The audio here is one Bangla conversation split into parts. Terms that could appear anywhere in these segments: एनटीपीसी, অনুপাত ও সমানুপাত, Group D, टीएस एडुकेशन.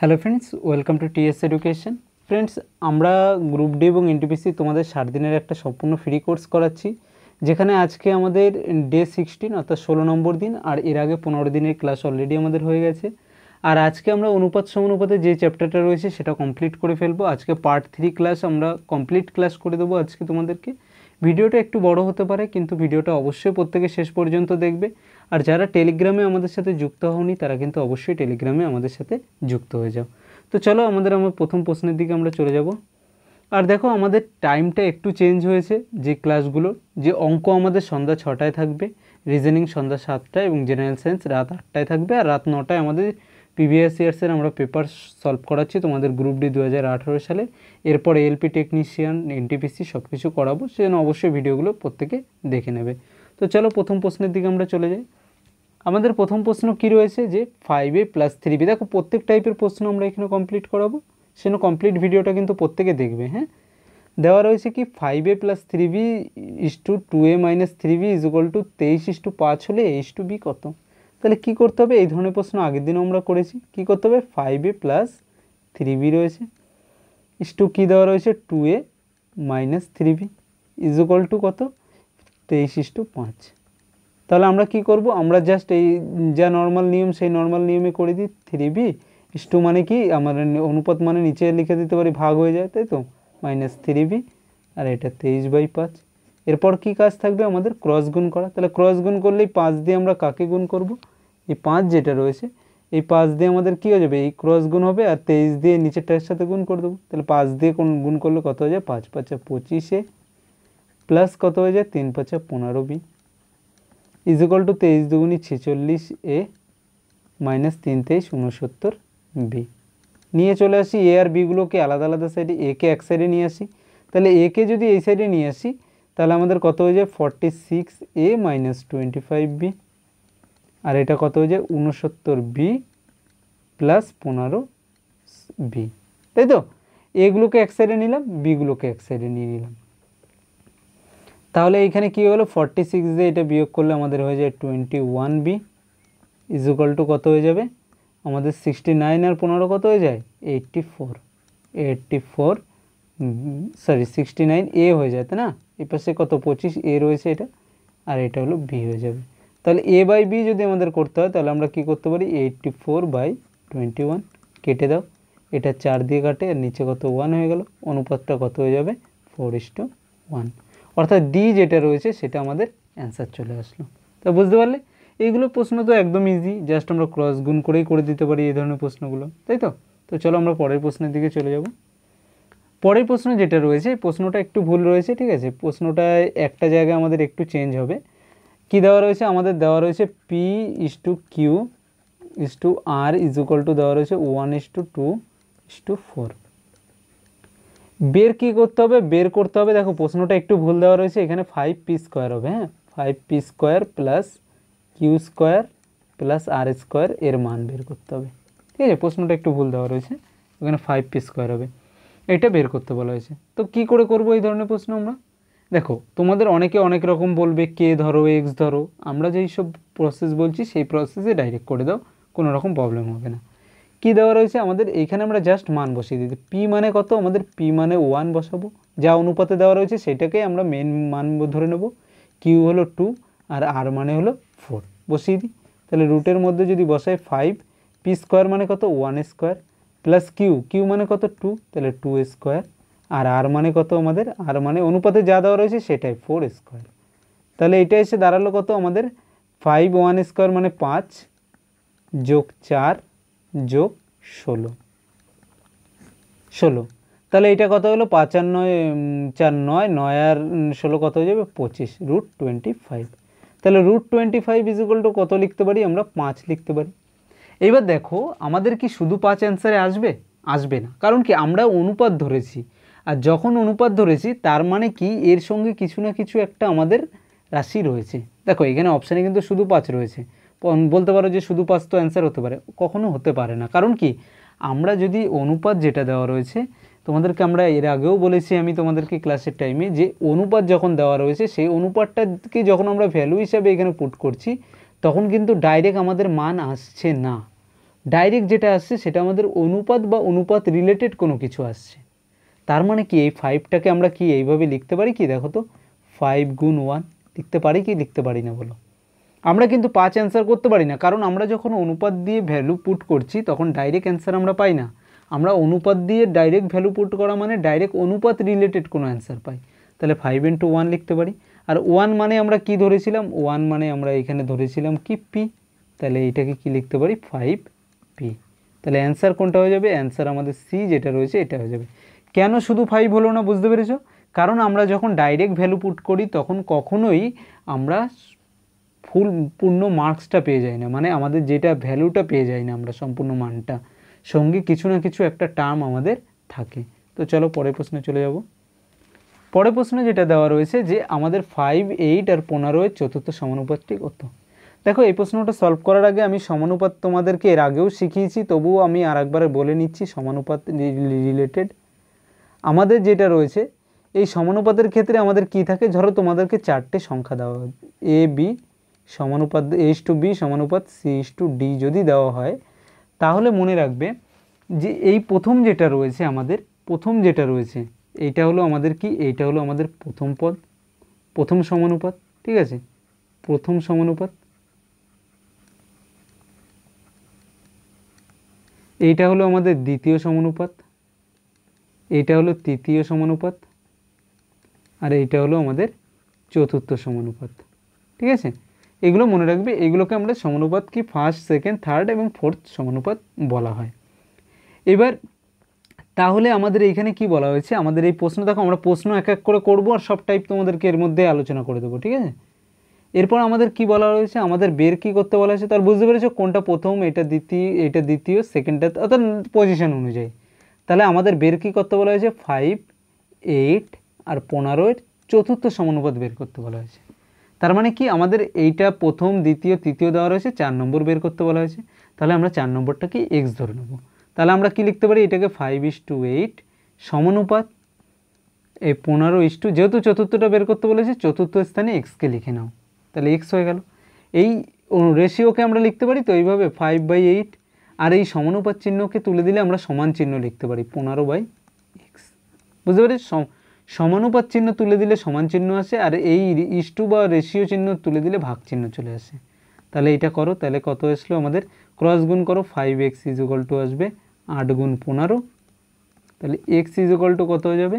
Hello friends welcome to टीएस एडुकेशन। Friends आमरा ग्रुप डी और एनटीपीसी तुम्हारे 7 दिनेर एक सम्पूर्ण फ्री कोर्स कराচ্ছি, যেখানে আজকে আমাদের डे 16 अर्थात 16 নম্বর दिन और এর আগে 15 দিনের ক্লাস অলরেডি আমাদের হয়ে গেছে। আর আজকে আমরা অনুপাত সমানুপাতে যে চ্যাপ্টারটা রয়েছে সেটা কমপ্লিট করে ফেলবো। আজকে পার্ট 3 ক্লাস আমরা কমপ্লিট ক্লাস করে দেব। আজকে তোমাদেরকে ভিডিওটা একটু বড় হতে পারে কিন্তু ভিডিওটা অবশ্যই প্রত্যেককে শেষ পর্যন্ত দেখবে। আর যারা টেলিগ্রামে আমাদের সাথে যুক্ত হওনি তারা কিন্তু অবশ্যই টেলিগ্রামে আমাদের সাথে যুক্ত হয়ে যাও। তো চলো আমরা প্রথম প্রশ্নের দিকে আমরা চলে যাব। আর দেখো আমাদের টাইমটা একটু চেঞ্জ হয়েছে, যে ক্লাসগুলো যে অঙ্ক আমাদের সন্ধ্যা 6টায় থাকবে, রিজনিং সন্ধ্যা 7টায় এবং জেনারেল সায়েন্স রাত 8টায় থাকবে। আর রাত 9টায় আমাদের প্রিভিয়াস ইয়ার্সের আমরা পেপার সলভ করাচ্ছি তোমাদের গ্রুপ ডি 2018 সালে। এরপর এলপি টেকনিশিয়ান এনটিপিসি সব কিছু করাবো, সেজন্য অবশ্যই ভিডিওগুলো প্রত্যেকে দেখে নেবে। তো চলো প্রথম প্রশ্নের দিকে আমরা চলে যাই। আমাদের প্রথম প্রশ্ন কি রয়েছে যে 5a + 3b। দেখো প্রত্যেক টাইপের প্রশ্ন আমরা এখানে কমপ্লিট করাবো, সেজন্য কমপ্লিট ভিডিওটা কিন্তু প্রত্যেকে দেখবে। হ্যাঁ, দেওয়া রয়েছে কি 5a + 3b = 2a - 3b = 23:5 হলে a = b কত। তাহলে কি করতে হবে, এই ধরনের প্রশ্ন আগের দিনও আমরা করেছি। কি করতে হবে, 5a + 3b রয়েছে ইস্টু কী দেওয়া রয়েছে 2a - 3b = কত, 23:5। তাহলে আমরা কি করব, আমরা জাস্ট এই যা নর্মাল নিয়ম সেই নর্মাল নিয়মে করে দিই। 3b মানে কি আমরা অনুপাত মানে নিচে লিখে দিতে পারি, ভাগ হয়ে যায় তাই তো, -3b আর এটা 23/5। এরপর কি কাজ থাকবে আমাদের, ক্রস গুণ করা। তাহলে ক্রস গুণ করলেই 5 দিয়ে আমরা কাকে গুণ করব, এই 5 যেটা রয়েছে এই 5 দিয়ে আমাদের কি হয়ে যাবে, এই ক্রস গুণ হবে আর 23 দিয়ে নিচেরটার সাথে গুণ করে দেবো। তাহলে 5 দিয়ে গুণ করলে কত হয়ে যায়, 5×5 = 25a প্লাস কত হয়ে যায় 3×5 = 15b = 23×2 = 46a - 3×23 = 69b। নিয়ে চলে আসি a আর b গুলোকে আলাদা আলাদা সাইডে, a কে এক সাইডে নিয়ে আসি। তাহলে a কে যদি এই সাইডে নিয়ে আসি তাহলে আমাদের কত হয়ে যায় 46a - 25b আর এটা কত হয়ে যায় 69b + 15b তাই তো। এগুলোকে এক সাইডে নিলাম, বি গুলোকে এক সাইডে নিয়ে নিলাম। তাহলে এইখানে কি হলো 46 দিয়ে এটা বিয়োগ করলে আমাদের হয়ে যায় 21b = কত হয়ে যাবে আমাদের 69 আর 15 কত হয়ে যায় 69a হয়ে যায় তাই না। এই পাশে কত 25a রয়েছে এটা আর এটা হলো b হয়ে যাবে। তাহলে a/b যদি আমাদের করতে হয় তাহলে আমরা কি করতে পারি, 84/21 কেটে দাও, এটা 4 দিয়ে কাটে আর নিচে কত 1 হয়ে গেল, অনুপাতটা কত হয়ে যাবে 4:1 অর্থাৎ ডি যেটা রয়েছে সেটা আমাদের অ্যান্সার চলে আসলো। তো বুঝতে পারলে এইগুলো প্রশ্ন তো একদম ইজি, জাস্ট আমরা ক্রস গুণ করেই করে দিতে পারি এই ধরনের প্রশ্নগুলো তাই তো। তো চলো আমরা পরের প্রশ্নের দিকে চলে যাব। পরের প্রশ্ন যেটা রয়েছে প্রশ্নটা একটু ভুল রয়েছে, ঠিক আছে, প্রশ্নটায় একটা জায়গায় আমাদের একটু চেঞ্জ হবে। কি দেওয়া রয়েছে আমাদের, দেওয়া রয়েছে p q r দেওয়া রয়েছে 1:2:4। বের কি করতে হবে, বের করতে হবে, দেখো প্রশ্নটা একটু ভুল দেওয়া রয়েছে, এখানে 5p² হবে। হ্যাঁ, 5p² plus q² plus r² এর মান বের করতে হবে, ঠিক আছে। প্রশ্নটা একটু ভুল দেওয়া রয়েছে, এখানে 5p² হবে, এটা বের করতে বলা হয়েছে। তো কি করে করব এই ধরনের প্রশ্ন আমরা, দেখো তোমাদের অনেকে অনেক রকম বলবে, কে ধরো এক্স ধরো, আমরা যেই সব প্রসেস বলছি সেই প্রসেসে ডাইরেক্ট করে দাও, কোনো রকম প্রবলেম হবে না। কি দেওয়া রয়েছে আমাদের, এইখানে আমরা জাস্ট মান বসিয়ে দিই, পি মানে কত আমাদের, পি মানে 1 বসাবো, যা অনুপাতে দেওয়া রয়েছে সেটাকে আমরা মেন মান ধরে নেব, কিউ হলো 2 আর আর মানে হলো 4 বসিয়ে দিই। তাহলে রুটের মধ্যে যদি বসাই 5p² মানে কত 1² প্লাস কিউ, কিউ মানে কত 2 তাহলে 2² আর আর মানে কত আমাদের, আর মানে অনুপাতে যা দেওয়া রয়েছে সেটাই 4²। তাহলে এটা এসে দাঁড়ালো কত আমাদের 5 1² মানে 5 যোগ 4 যোগ 16। তাহলে এটা কত হলো 5 আর 9 আর 16 কত হয়ে যাবে 25 √25। তাহলে √25 = কত লিখতে পারি আমরা, 5 লিখতে পারি। এবার দেখো আমাদের কি শুধু 5 অ্যান্সারে আসবে, আসবে না, কারণ কি আমরা অনুপাত ধরেছি, আর যখন অনুপাত ধরেছি তার মানে কি এর সঙ্গে কিছু না কিছু একটা আমাদের রাশি রয়েছে। দেখো এখানে অপশানে কিন্তু শুধু 5 রয়েছে, বলতে পারো যে শুধু 5 তো অ্যান্সার হতে পারে, কখনো হতে পারে না। কারণ কি আমরা যদি অনুপাত যেটা দেওয়া রয়েছে তোমাদেরকে, আমরা এর আগেও বলেছি আমি তোমাদেরকে ক্লাসের টাইমে, যে অনুপাত যখন দেওয়া রয়েছে সেই অনুপাতটাকে যখন আমরা ভ্যালু হিসাবে এখানে পুট করছি তখন কিন্তু ডাইরেক্ট আমাদের মান আসছে না, डायरेक्ट जेटा आसছে সেটা আমাদের অনুপাত বা অনুপাত রিলেটেড কোনো কিছু আসছে। তার মানে কি এই 5টাকে আমরা কি এইভাবে লিখতে পারি কি দেখো তো 5 গুণ 1 লিখতে পারি কি লিখতে পারি না বলো। আমরা কিন্তু 5 অ্যানসার করতে পারি না কারণ আমরা যখন অনুপাত দিয়ে ভ্যালু পুট করছি তখন ডাইরেক্ট অ্যানসার আমরা পাই না। আমরা অনুপাত দিয়ে ডাইরেক্ট ভ্যালু পুট করা মানে ডাইরেক্ট অনুপাত রিলেটেড কোনো অ্যানসার পাই। তাহলে 5 × 1 লিখতে পারি। আর 1 মানে আমরা কি ধরেছিলাম 1 মানে আমরা এখানে ধরেছিলাম কি p। তাহলে এটাকে কি লিখতে পারি 5p। তাহলে অ্যানসার কোনটা হয়ে যাবে অ্যানসার আমাদের c যেটা রয়েছে এটা হয়ে যাবে। কেন শুধু 5 হলো না বুঝতে পেরেছো কারণ আমরা যখন ডাইরেক্ট ভ্যালু পুট করি তখন কখনোই আমরা ফুল পূর্ণ মার্কসটা পেয়ে যাই না মানে আমাদের যেটা ভ্যালুটা পেয়ে যাই না আমরা সম্পূর্ণ মানটা সঙ্গে কিছু না কিছু একটা টার্ম আমাদের থাকে। তো চলো পরের প্রশ্নে চলে যাব। পরের প্রশ্নে যেটা দেওয়া রয়েছে যে আমাদের 5, 8 আর 15 চতুর্থ সমানুপাতটি কত। দেখো এই প্রশ্নটা সলভ করার আগে আমি সমানুপাত তোমাদেরকে এর আগেও শিখিয়েছি তবুও আমি আরেকবার বলে নিচ্ছি সমানুপাত রিলেটেড আমাদের যেটা রয়েছে এই সমানুপাতের ক্ষেত্রে আমাদের কি থাকে ধরো তোমাদেরকে 4টে সংখ্যা দেওয়া হয় এ বি সমানুপাত a:b সমানুপাত c:d যদি দেওয়া হয় তাহলে মনে রাখবে যে এই প্রথম যেটা রয়েছে এইটা হলো আমাদের কি এইটা হলো আমাদের প্রথম পদ প্রথম সমানুপাত ঠিক আছে প্রথম সমানুপাত এইটা হলো আমাদের দ্বিতীয় সমানুপাত এইটা হলো তৃতীয় সমানুপাত আর এইটা হলো আমাদের চতুর্থ সমানুপাত ঠিক আছে। এগুলো মনে রাখবে এগুলোকে আমরা সমানুপাত কি 1st, 2nd, 3rd এবং 4th সমানুপাত বলা হয়। এবার তাহলে আমাদের এইখানে কি বলা হয়েছে আমাদের এই প্রশ্ন দেখো আমরা প্রশ্ন এক এক করে করবো আর সব টাইপ তোমাদেরকে এর মধ্যে আলোচনা করে দেবো ঠিক আছে। এরপর আমাদের কি বলা হয়েছে আমাদের বের কি করতে বলা হয়েছে তার বুঝতে পেরেছো কোনটা প্রথম এটা দ্বিতীয় সেকেন্ডটা অর্থাৎ পজিশন অনুযায়ী। তাহলে আমাদের বের কি করতে বলা হয়েছে 5, 8 আর 15 চতুর্থ সমানুপাত বের করতে বলা হয়েছে। তার মানে কি আমাদের এইটা প্রথম দ্বিতীয় তৃতীয় দেওয়া রয়েছে 4 নম্বর বের করতে বলা হয়েছে। তাহলে আমরা 4 নম্বরটা কি এক্স ধরে নেব। তাহলে আমরা কি লিখতে পারি এটাকে 5:8 সমানুপাত এই 15:2 যেহেতু চতুর্থটা বের করতে বলেছে চতুর্থ স্থানে এক্সকে লিখে নাও তাহলে এক্স হয়ে গেল। এই রেশিওকে আমরা লিখতে পারি তো এইভাবে 5/8 আর এই সমানুপাত চিহ্নকে তুলে দিলে আমরা সমান চিহ্ন লিখতে পারি 15/x বুঝতে পারি। সমানুপাত চিহ্ন তুলে দিলে সমান চিহ্ন আসে আর এই ইস্টু বা রেশিও চিহ্ন তুলে দিলে ভাগ চিহ্ন চলে আসে। তাহলে এটা করো তাহলে কত আসলো আমাদের ক্রস গুণ করো 5x আসবে 8 গুণ 15 তাহলে x কত হয়ে যাবে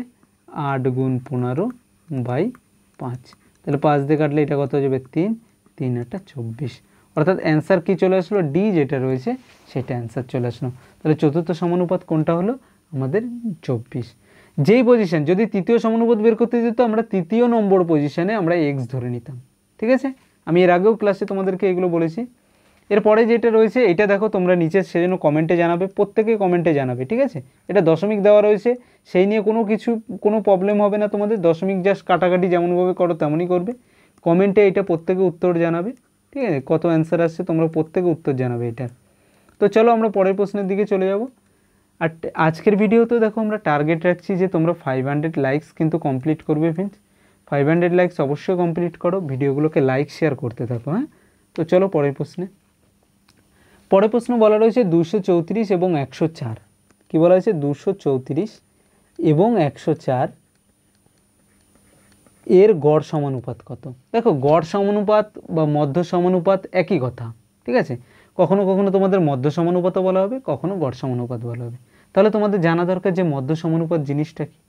8 গুণ 15/5। তাহলে 5 দিয়ে কাটলে এটা কত হয়ে যাবে 3, 3 × 8 = 24 অর্থাৎ অ্যান্সার কী চলে আসলো ডি যেটা রয়েছে সেটা অ্যান্সার চলে আসলো। তাহলে চতুর্থ সমানুপাত কোনটা হলো আমাদের 24 যেই পজিশন যদি তৃতীয় সমানুপাত বের করতে যেত আমরা 3য় নম্বর পজিশানে আমরা এক্স ধরে নিতাম ঠিক আছে। আমি এর আগেও ক্লাসে তোমাদেরকে এগুলো বলেছি। এরপরে যেটা রয়েছে এটা দেখো তোমরা নিচে সেজন্য কমেন্টে জানাবে প্রত্যেকে কমেন্টে জানাবে ঠিক আছে। এটা দশমিক দেওয়া রয়েছে সেই নিয়ে কোনো প্রবলেম হবে না তোমাদের দশমিক জাস্ট কাটাকাটি যেমনভাবে করো তেমনই করবে। কমেন্টে এটা প্রত্যেকে উত্তর জানাবে ঠিক আছে কত অ্যান্সার আসছে তোমরা প্রত্যেকে উত্তর জানাবে এটার। তো চলো আমরা পরের প্রশ্নের দিকে চলে যাব। আর আজকের ভিডিওতেও দেখো আমরা টার্গেট রাখছি যে তোমরা 500 লাইকস কিন্তু কমপ্লিট করবে ফ্রেন্ডস। 500 লাইকস অবশ্যই কমপ্লিট করো ভিডিওগুলোকে লাইক শেয়ার করতে থাকো হ্যাঁ। তো চলো পরের প্রশ্ন বলা রয়েছে 234 এবং 104 কী বলা হয়েছে 234 এবং 104 এর গড় সমানুপাত কত। দেখো গড় সমানুপাত বা মধ্য সমানুপাত একই কথা ঠিক আছে। কখনো কখনো তোমাদের মধ্য সমানুপাতও বলা হবে কখনো গড় সমানুপাত বলা হবে। তাহলে তোমাদের জানা দরকার যে মধ্য সমানুপাত জিনিসটা কি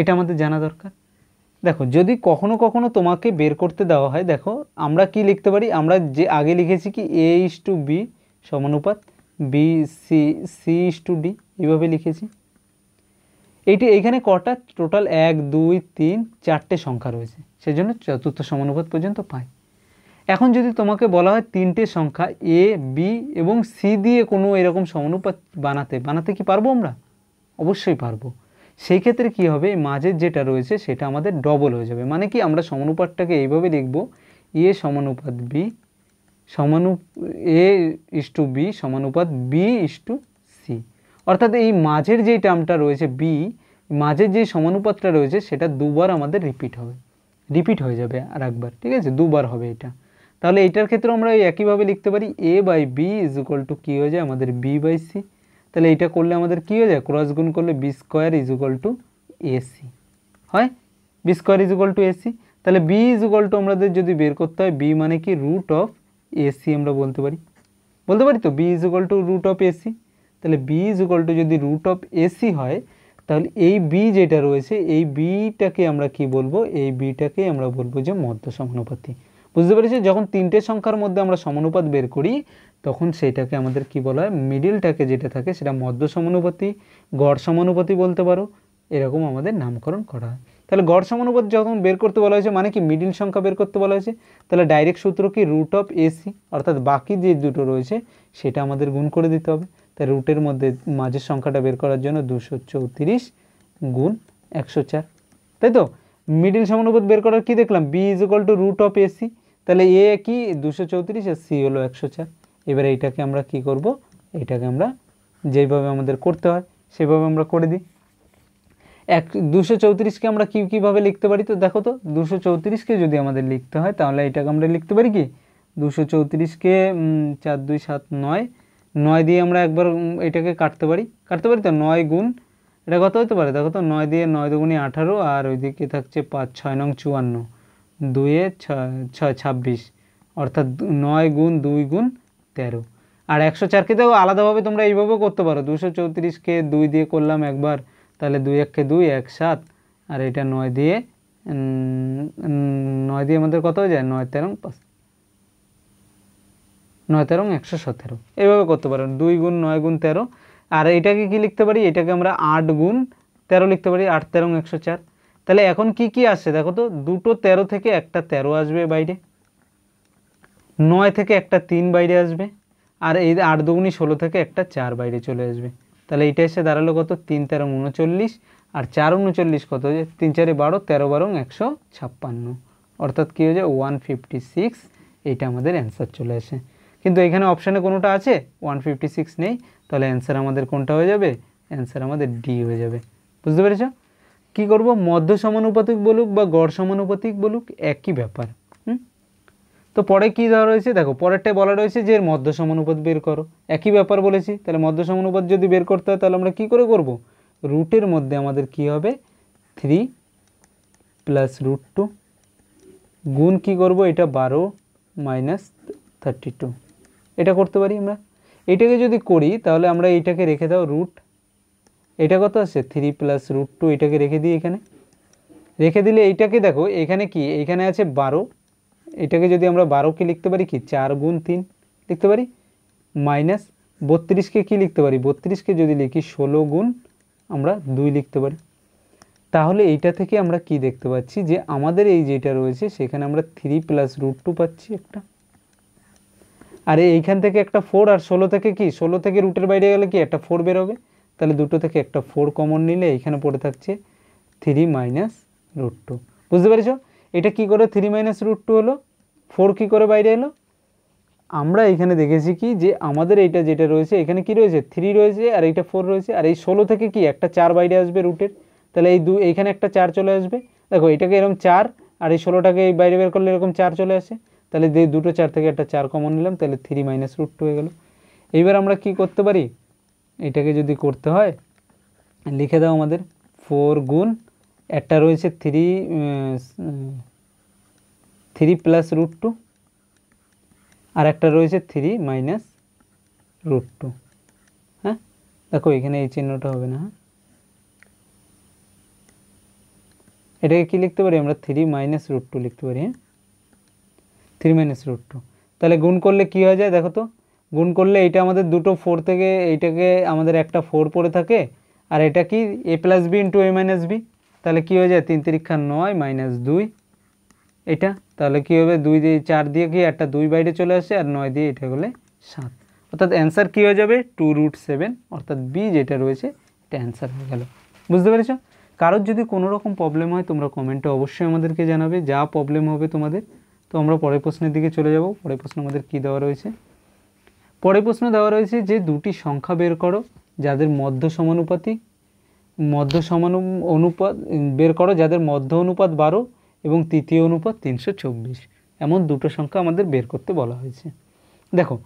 এটা আমাদের জানা দরকার। দেখো যদি কখনো তোমাকে বের করতে দেওয়া হয় দেখো আমরা কি লিখতে পারি আমরা যে আগে লিখেছি কি a:b সমানুপাত b c:d এইভাবে লিখেছি। এইটি এইখানে কটা টোটাল 1, 2, 3, 4টে সংখ্যা রয়েছে সেজন্য চতুর্থ সমানুপাত পর্যন্ত পাই। এখন যদি তোমাকে বলা হয় 3টে সংখ্যা a, b এবং c দিয়ে কোনো এরকম সমানুপাত বানাতে কি পারবো আমরা অবশ্যই পারবো। সেই ক্ষেত্রে কি হবে মাঝের যেটা রয়েছে সেটা আমাদের ডবল হয়ে যাবে মানে কি আমরা সমানুপাতটাকে এইভাবে লিখব a:b সমানুপাত b:c অর্থাৎ এই মাঝের যেই টার্মটা রয়েছে b মাঝের যে সমানুপাতটা রয়েছে সেটা দুবার আমাদের রিপিট হয়ে যাবে আর একবার ঠিক আছে দুবার হবে এটা। তাহলে এটার ক্ষেত্রে আমরা একই ভাবে লিখতে পারি a by b is equal to কি হয়ে যায় আমাদের b বাই c। তাহলে এটা করলে আমাদের কি হয়ে যায় ক্রস গুণ করলে b square is equal to ac হয়, b square is equal to ac। তাহলে b ইজ ইকুয়াল টু আমাদের যদি বের করতে হয় b মানে কি রুট অফ ac আমরা বলতে পারি তো b is equal to root of ac। তাহলে b ইজ ইকুয়াল টু যদি রুট অফ ac হয় তাহলে এই b যেটা রয়েছে এই bটাকে আমরা কি বলবো এই bটাকে আমরা বলবো যে মধ্য সমানুপাতি। বুঝতে পেরেছি যখন তিনটে সংখ্যার মধ্যে আমরা সমানুপাত বের করি তখন সেটাকে আমাদের কি বলা হয় মিডলটাকে যেটা থাকে সেটা মধ্য সমানুপাতি গড় সমানুপাতি বলতে পারো, এরকম আমাদের নামকরণ করা হয়। তাহলে গড় সমানুপাত যখন বের করতে বলা হয়েছে মানে কি মিডল সংখ্যা বের করতে বলা হয়েছে, তাহলে ডাইরেক্ট সূত্র কি রুট অফ এসি অর্থাৎ বাকি যে দুটো রয়েছে সেটা আমাদের গুণ করে দিতে হবে। তাই রুটের মধ্যে মাঝের সংখ্যাটা বের করার জন্য 234 গুণ 104, তাই তো মিডল সমানুপাত বের করার কি দেখলাম B is equal to root of AC. তাহলে এ কি 234 আর সি হলো 104। এবারে এইটাকে আমরা কি করব এটাকে আমরা যেভাবে আমাদের করতে হয় সেভাবে আমরা করে দিই। 234কে আমরা কীভাবে লিখতে পারি তো দেখো তো 234কে যদি আমাদের লিখতে হয় তাহলে এটাকে আমরা লিখতে পারি কি 234কে 4 2 7 9 দিয়ে আমরা একবার এটাকে কাটতে পারি তো 9 গুণ এটা কত হতে পারে দেখো তো 9 দিয়ে 9 দুগুণে 18 আর ওইদিকে থাকছে 5 6 নং 54 2 এ 6 26 অর্থাৎ 9 গুণ 2 গুণ 13। আর 104কে দেখো আলাদাভাবে তোমরা এইভাবে করতে পারো 234কে 2 দিয়ে করলাম একবার তাহলে 2 1 কে 2 1 7 আর এটা 9 দিয়ে আমাদের কত হয়ে যায় 9 13 5 9 13 117 এইভাবে করতে পারো 2 গুণ 9 গুণ 13। আর এটাকে কি লিখতে পারি এটাকে আমরা 8 গুণ 13 লিখতে পারি 8 13 104। তাহলে এখন কি আসছে দেখো তো দুটো 13 থেকে একটা 13 আসবে বাইরে, 9 থেকে একটা 3 বাইরে আসবে, আর এই 8 2 16 থেকে একটা 4 বাইরে চলে আসবে। তাহলে এটা এসে দাঁড়ালো কত 3 13 39 আর 4 39 কত হয়ে যায় 3 4 12 13 12 156 অর্থাৎ কি হয়ে যায় 156। এইটা আমাদের অ্যান্সার চলে আসে, কিন্তু এখানে অপশানে কোনোটা আছে 156 নেই, তাহলে অ্যান্সার আমাদের কোনটা হয়ে যাবে অ্যান্সার আমাদের ডি হয়ে যাবে। বুঝতে পেরেছ কি করব মধ্য সমানুপাতিক বলুক বা গড় সমানুপাতিক বলুক একই ব্যাপার। তো পরে কি দেওয়া রয়েছে দেখো পরেরটাই বলা রয়েছে যে মধ্য সমানুপাত বের করো, একই ব্যাপার বলেছি। তাহলে মধ্য সমানুপাত যদি বের করতে হয় তাহলে আমরা কি করে করব রুটের মধ্যে আমাদের কি হবে 3 প্লাস রুট 2 গুণ কি করব এটা 12 মাইনাস 32 এটা করতে পারি আমরা। এটাকে যদি করি তাহলে আমরা এইটাকে রেখে দাও রুট এটা কত আছে 3 প্লাস রুট 2 এটাকে রেখে দিই এখানে, রেখে দিলে এইটাকে দেখো এখানে কি এখানে আছে 12 এটাকে যদি আমরা 12কে লিখতে পারি কি 4 গুণ 3 লিখতে পারি মাইনাস 32কে কি লিখতে পারি 32কে যদি লিখি 16 গুণ আমরা 2 লিখতে পারি। তাহলে এইটা থেকে আমরা কি দেখতে পাচ্ছি যে আমাদের এই যেটা রয়েছে সেখানে আমরা 3 প্লাস রুট 2 পাচ্ছি একটা, আর এইখান থেকে একটা 4 আর 16 থেকে কি 16 থেকে রুটের বাইরে গেলে কি একটা 4 বেরোবে। তাহলে দুটো থেকে একটা 4 কমন নিলে এইখানে পড়ে থাকছে 3 মাইনাস রুট 2। বুঝতে পেরেছ এটা কি করে 3 মাইনাস রুট 2 হলো 4 কী করে বাইরে এলো। আমরা এখানে দেখেছি কি যে আমাদের এইটা যেটা রয়েছে এখানে কি রয়েছে 3 রয়েছে আর এইটা 4 রয়েছে, আর এই 16 থেকে কি একটা 4 বাইরে আসবে রুটের, তাহলে এই এইখানে একটা 4 চলে আসবে। দেখো এটাকে এরকম 4 আর এই 16টাকে এই বাইরে বের করলে এরকম 4 চলে আসে, তাহলে দুটো 4 থেকে একটা 4 কমন নিলাম তাহলে 3 মাইনাস রুট 2 হয়ে গেল। এইবার আমরা কি করতে পারি এটাকে যদি করতে হয় লিখে দাও আমাদের 4 গুণ একটা রয়েছে 3 প্লাস রুট 2 আর একটা রয়েছে 3 মাইনাস রুট 2। হ্যাঁ দেখো এখানে এই চিহ্নটা হবে না, এটাকে কি লিখতে পারি আমরা 3 মাইনাস রুট 2 লিখতে পারি। হ্যাঁ 3 মাইনাস রুট 2 তাহলে গুণ করলে কি হয়ে যায় দেখো তো গুণ করলে এটা আমাদের দুটো 4 থেকে এইটাকে আমাদের একটা 4 পড়ে থাকে, আর এটা কি A plus B into A minus B, তাহলে কী হয়ে যায় 3 3 9 মাইনাস 2 এটা, তাহলে কী হবে 2 দিয়ে 4 দিয়ে কি একটা 2 বাইরে চলে আসে আর 9 দিয়ে এটা হলে 7 অর্থাৎ অ্যান্সার কী হয়ে যাবে 2 রুট 7 অর্থাৎ বি যেটা রয়েছে এটা অ্যান্সার হয়ে গেল। বুঝতে পেরেছ কারোর যদি কোনো রকম প্রবলেম হয় তোমরা কমেন্টে অবশ্যই আমাদেরকে জানাবে যা প্রবলেম হবে তোমাদের। তো আমরা পরের প্রশ্নের দিকে চলে যাব। পরের প্রশ্ন আমাদের কী দেওয়া রয়েছে পরের প্রশ্ন দেওয়া রয়েছে যে দুটি সংখ্যা বের করো যাদের মধ্য অনুপাত বের করো যাদের মধ্য অনুপাত 12 এবং তৃতীয় অনুপাত 324। एमन दुटो संख्या आमादेर बेर करते बला हयेछे। देखो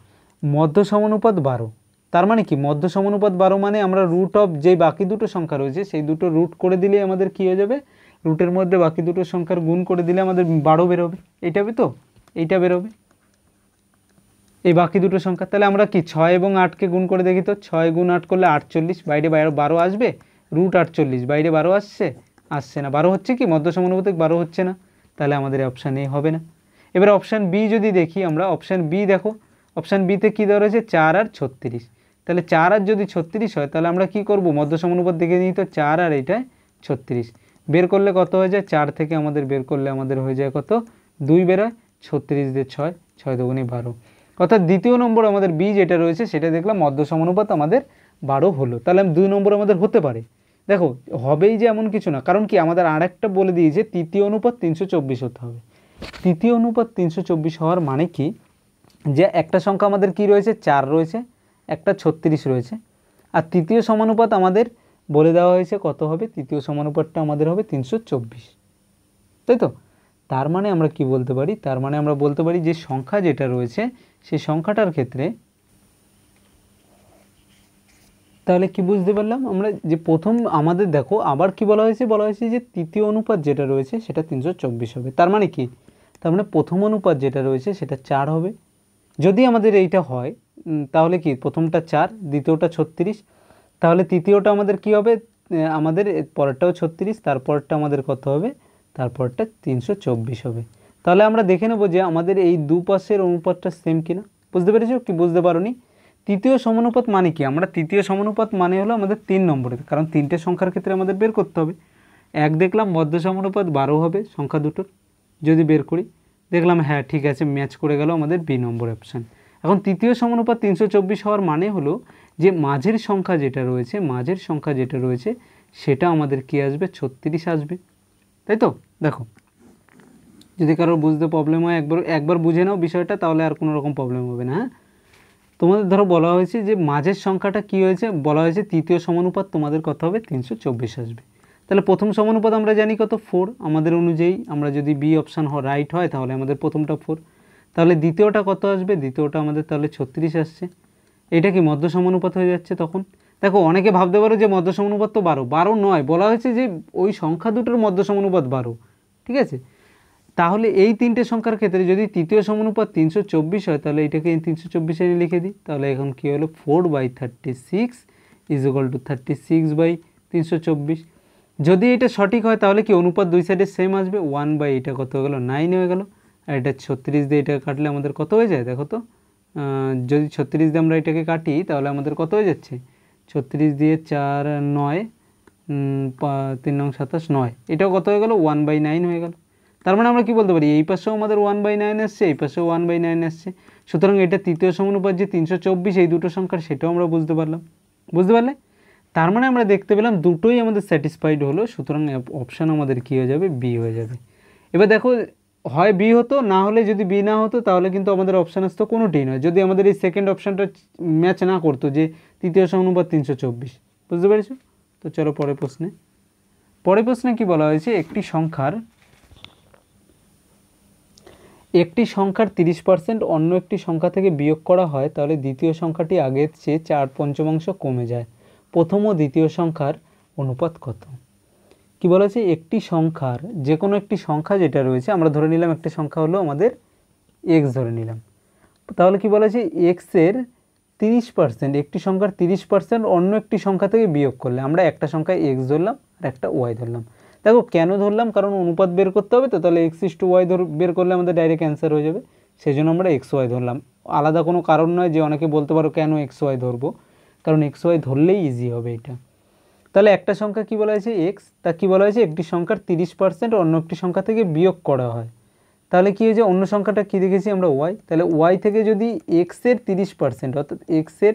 मध्य समानुपात 12 तार माने कि मध्य समानुपात 12 माने आमरा रूट अफ जे बाकी दुटो संख्या रयेछे सेई दुटो रूट करे दिले आमादेर कि हये जाबे, रूटेर मध्ये बाकी दुटो संख्यार गुण करे दिले आमादेर 12 बेर होबे। एटा होबे तो एटा बेर होबे এই বাকি দুটো সংখ্যা তাহলে আমরা কি 6 এবং 8 কে গুণ করে দেখি তো 6 গুণ 8 করলে 48 বাইরে 12 আসবে √48 বাইরে 12 আসছে না 12 হচ্ছে কি মধ্য সমানুপাতিক 12 হচ্ছে না তাহলে আমাদের অপশন এ হবে না। এবারে অপশন বি যদি দেখি আমরা অপশন বি দেখো অপশন বি তে কি দেওয়া রয়েছে 4 আর 36 তাহলে 4 আর যদি 36 হয় তাহলে আমরা কি করব মধ্য সমানুপাত দেখে নিই তো 4 আর এটা 36 বের করলে কত হয়ে যায় 4 থেকে আমাদের বের করলে আমাদের হয়ে যায় কত 2 বের হয় 36 দিয়ে 6 6 দুগুণে 12 अर्थात द्वितीय नम्बर हमारे बी जेटा रही है सेटा देखलाम मध्य समानुपात हमारे 12 हलो ताहले दुई नम्बर हमारे होते पारे। देखो हबेई जे एमन किछु ना कारण कि आमादेर आरेकटा बोले दिएछे तृतीय अनुपात 324 होते हबे। तृतीय अनुपात 324 होवार माने कि जे एकटा संख्या आमादेर कि रयेछे 4 रयेछे एकटा 36 रयेछे आर तृतीय समानुपात आमादेर बोले देवा हयेछे कत हबे तृतीय समानुपातटा आमादेर हबे 324 ताई तो तार माने आमरा कि बोलते पारी तार माने आमरा बोलते पारी जे संख्या जेटा रयेछे से संख्याटार क्षेत्रे ताहले कि बुझते पारलाम आमरा जे प्रथम आमादेर देखो आबार कि बला हयेछे जे तृतीय अनुपात जेटा रयेछे सेटा 324 होबे तार माने कि तार माने प्रथम अनुपात जेटा रयेछे सेटा 4 होबे जदि आमादेर एइटा हय ताहले कि प्रथमटा 4 द्वितीयटा 36 ताहले तृतीयटा आमादेर कि होबे आमादेर परेरटाও 36 तारपरটা आमादेर কত হবে तारपरটা 324 होबे। তাহলে আমরা দেখে নেব যে আমাদের এই দুপাশের অনুপাতটা सेम কিনা বুঝতে পেরেছো কি বুঝতে পারোনি। তৃতীয় সমানুপাত মানে কি আমরা তৃতীয় সমানুপাত মানে হলো আমাদের 3 নম্বরের কারণ তিনটে সংখ্যার ক্ষেত্রে আমাদের বের করতে হবে। এক দেখলাম মধ্য সমানুপাত 12 হবে সংখ্যা দুটোর যদি বের করি দেখলাম হ্যাঁ ঠিক আছে ম্যাচ করে গেল আমাদের বি নম্বর অপশন। এখন তৃতীয় সমানুপাত 324 হওয়ার মানে হলো যে মাঝের সংখ্যা যেটা রয়েছে সেটা আমাদের কি আসবে 36 আসবে তাই তো। দেখো যদি কারো বুঝতে প্রবলেম হয় একবার বুঝে নাও বিষয়টা তাহলে আর কোনো রকম প্রবলেম হবে না। তোমাদের ধরো বলা হয়েছে যে মাঝের সংখ্যাটা কি হয়েছে বলা হয়েছে তৃতীয় সমানুপাত তোমাদের কত হবে 324 আসবে তাহলে প্রথম সমানুপাত আমরা জানি কত 4 আমাদের অনুযায়ী আমরা যদি বি অপশন রাইট হয় তাহলে আমাদের প্রথমটা 4 তাহলে দ্বিতীয়টা কত আসবে দ্বিতীয়টা আমাদের তাহলে 36 আসছে এটা কি মধ্য সমানুপাত হয়ে যাচ্ছে তখন। দেখো অনেকে ভাবতে পারো যে মধ্য সমানুপাত তো 12 12 নয় বলা হয়েছে যে ওই সংখ্যা দুটোর মধ্য সমানুপাত 12 ঠিক আছে তাহলে এই তিনটে সংখ্যার ক্ষেত্রে যদি তৃতীয় সমানুপাত 324 হয় তাহলে এটাকে 324 এ লিখে দিই তাহলে এখন কি হলো 4/36 = 36/324 যদি এটা সঠিক হয় তাহলে কি অনুপাত দুই সাইডে সেম আসবে 1 বাই এটা কত হলো 9 হয়ে গেল আর এটা 36 দিয়ে এটা কাটলে আমাদের কত হয়ে যায় দেখো তো যদি 36 দিয়ে আমরা এটাকে কাটি তাহলে আমাদের কত হয়ে যাচ্ছে 36 দিয়ে 4 9 3 9 27 9 এটা কত হয়ে গেল 1/9 হয়ে গেল তার মানে আমরা কি বলতে পারি এই পাশেও আমাদের 1/9 আসছে এই পাশেও 1/9 আসছে সুতরাং এটা তৃতীয় সমানুপাত যে 324 এই দুটো সংখ্যা সেটাও আমরা বুঝতে পারলাম। বুঝতে পারলে তার মানে আমরা দেখতে পেলাম দুটোই আমাদের স্যাটিসফাইড হলো সুতরাং অপশন আমাদের কি হয়ে যাবে বি হয়ে যাবে। এবার দেখো হয় বি হতো না হলে যদি বি না হতো তাহলে কিন্তু আমাদের অপশন আসতো কোনোটাই নয় যদি আমাদের এই সেকেন্ড অপশনটা ম্যাচ না করতো যে তৃতীয় সমানুপাত 324 বুঝতে পেরেছো তো। চলো পরের প্রশ্নে কি বলা হয়েছে একটি সংখ্যার 30% অন্য একটি সংখ্যা থেকে বিয়োগ করা হয় তাহলে দ্বিতীয় সংখ্যাটি আগের চেয়ে 4/5 কমে যায় প্রথম ও দ্বিতীয় সংখ্যার অনুপাত কত কি বলা আছে। একটি সংখ্যার যে কোনো একটি সংখ্যা যেটা রয়েছে আমরা ধরে নিলাম একটা সংখ্যা হলো আমাদের x ধরে নিলাম তাহলে কি বলা আছে x এর 30% একটি সংখ্যার 30% অন্য একটি সংখ্যা থেকে বিয়োগ করলে আমরা একটা সংখ্যা x ধরলাম আর একটা y ধরলাম। দেখো কেন ধরলাম কারণ অনুপাত বের করতে হবে তো তাহলে x/y বের করলে আমাদের ডাইরেক্ট অ্যানসার হয়ে যাবে সেজন্য আমরা xy ধরলাম আলাদা কোনো কারণ নয় যে অনেকে বলতে পারো কেন xy ধরবো কারণ xy ধরলেই ইজি হবে এটা। তাহলে একটা সংখ্যা কি বলা হয়েছে x তা কি বলা হয়েছে একটি সংখ্যার 30% অন্য একটি সংখ্যা থেকে বিয়োগ করা হয় তাহলে কি হয়েছে অন্য সংখ্যাটা কি দেখেছি আমরা y তাহলে y থেকে যদি x এর 30% অর্থাৎ x এর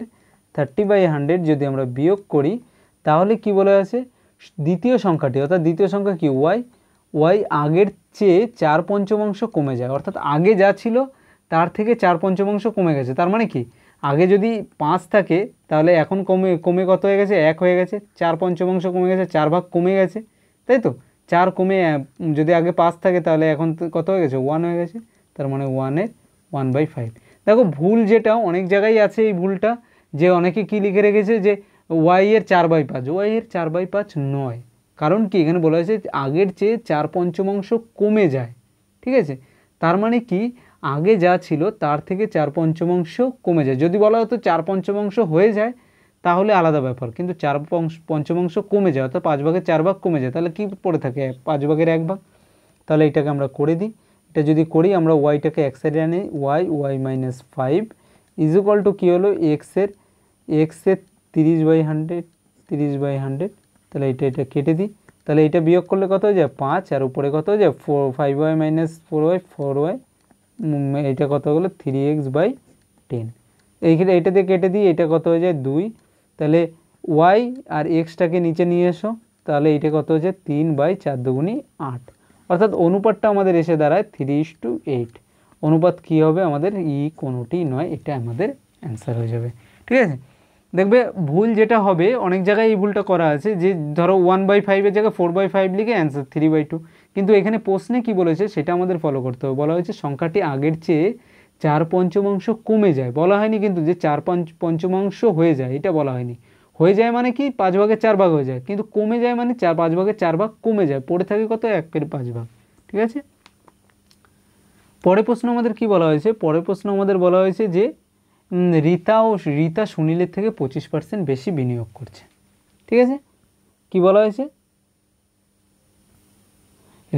30/100 যদি আমরা বিয়োগ করি তাহলে কি বলা আছে দ্বিতীয় সংখ্যাটি অর্থাৎ দ্বিতীয় সংখ্যা কি y আগের চেয়ে 4/5 কমে যায় অর্থাৎ আগে যা ছিল তার থেকে 4/5 কমে গেছে তার মানে কি আগে যদি 5 থাকে তাহলে এখন কমে কত হয়ে গেছে 1 হয়ে গেছে 4/5 কমে গেছে 4 ভাগ কমে গেছে তাই তো 4 কমে যদি আগে 5 থাকে তাহলে এখন কত হয়ে গেছে 1 হয়ে গেছে तार माने 1/5। देखो भूल जेटा अनेक जगह आछे भूलटा जे अनेके कि लिखे रेखेछे जे y एर 4/5 y एर 4/5 नय कारण कि एखाने बोला हयेछे आगेर चेये 4/5 कमे जाए। ठीक आछे तार माने कि आगे जा छिलो तार थेके 4/5 कमे जाए जदि बला हतो 4/5 हये जाए ताहले आलादा ब्यापार किन्तु 4/5 कमे जाए अर्थात 5 भागेर 4 भाग कमे जाए ताहले कि पड़े थाके 5 भागेर 1 भाग। ताहले एटाके आमरा करे दिई एटा जदि करी आमरा yटाके एक साइडे आनी y - 5 इज इक्वल टू कि हलो x एर 30/100 ताहले एटा एटा केटे दिई ताहले एटा बियोग करले कत हये जाय 5 आर उपरे कत हये जाय 5y - 4y 4y एटा कत हलो 3x/10 एइखाने एटा दिये केटे दिई एटा कत हये जाय 2 ताहले y आर x टाके नीचे निये एसो ताहले एटा कत हये जाय 3/4 × 8 अर्थात अनुपातटा आमादेर एसे दाड़ाय 3:8। अनुपात कि होबे आमादेर ई कोनोटी नय एटा आमादेर आंसर हये जाबे। ठीक आछे देखबे भूल जेटा होबे अनेक जायगाय एई भूलटा करा आछे जे धरो 1/5 एर जायगाय 4/5 लिखे आंसर 3/2 किन्तु एखाने प्रश्ने कि बोलेछे सेटा आमादेर फलो करते होबे बला हयेछे संख्याटी आगेर चेये 4/5 कमे जाए बला हयनि किन्तु जे 4/5 हये जाए एटा बला हयनि। हये जाए माने कि 5 भागेर 4 भाग हये जाए किन्तु कमे जाए माने 5 भागेर 4 भाग कमे जाए पड़े थाके कत 1/5। ठीक आछे परेर प्रश्न आमादेर कि बला हयेछे परेर प्रश्न आमादेर बला हयेछे जे रीता सुनीलेर थेके 25% बेशी बिनियोग करछे। ठीक आछे कि बला हयेछे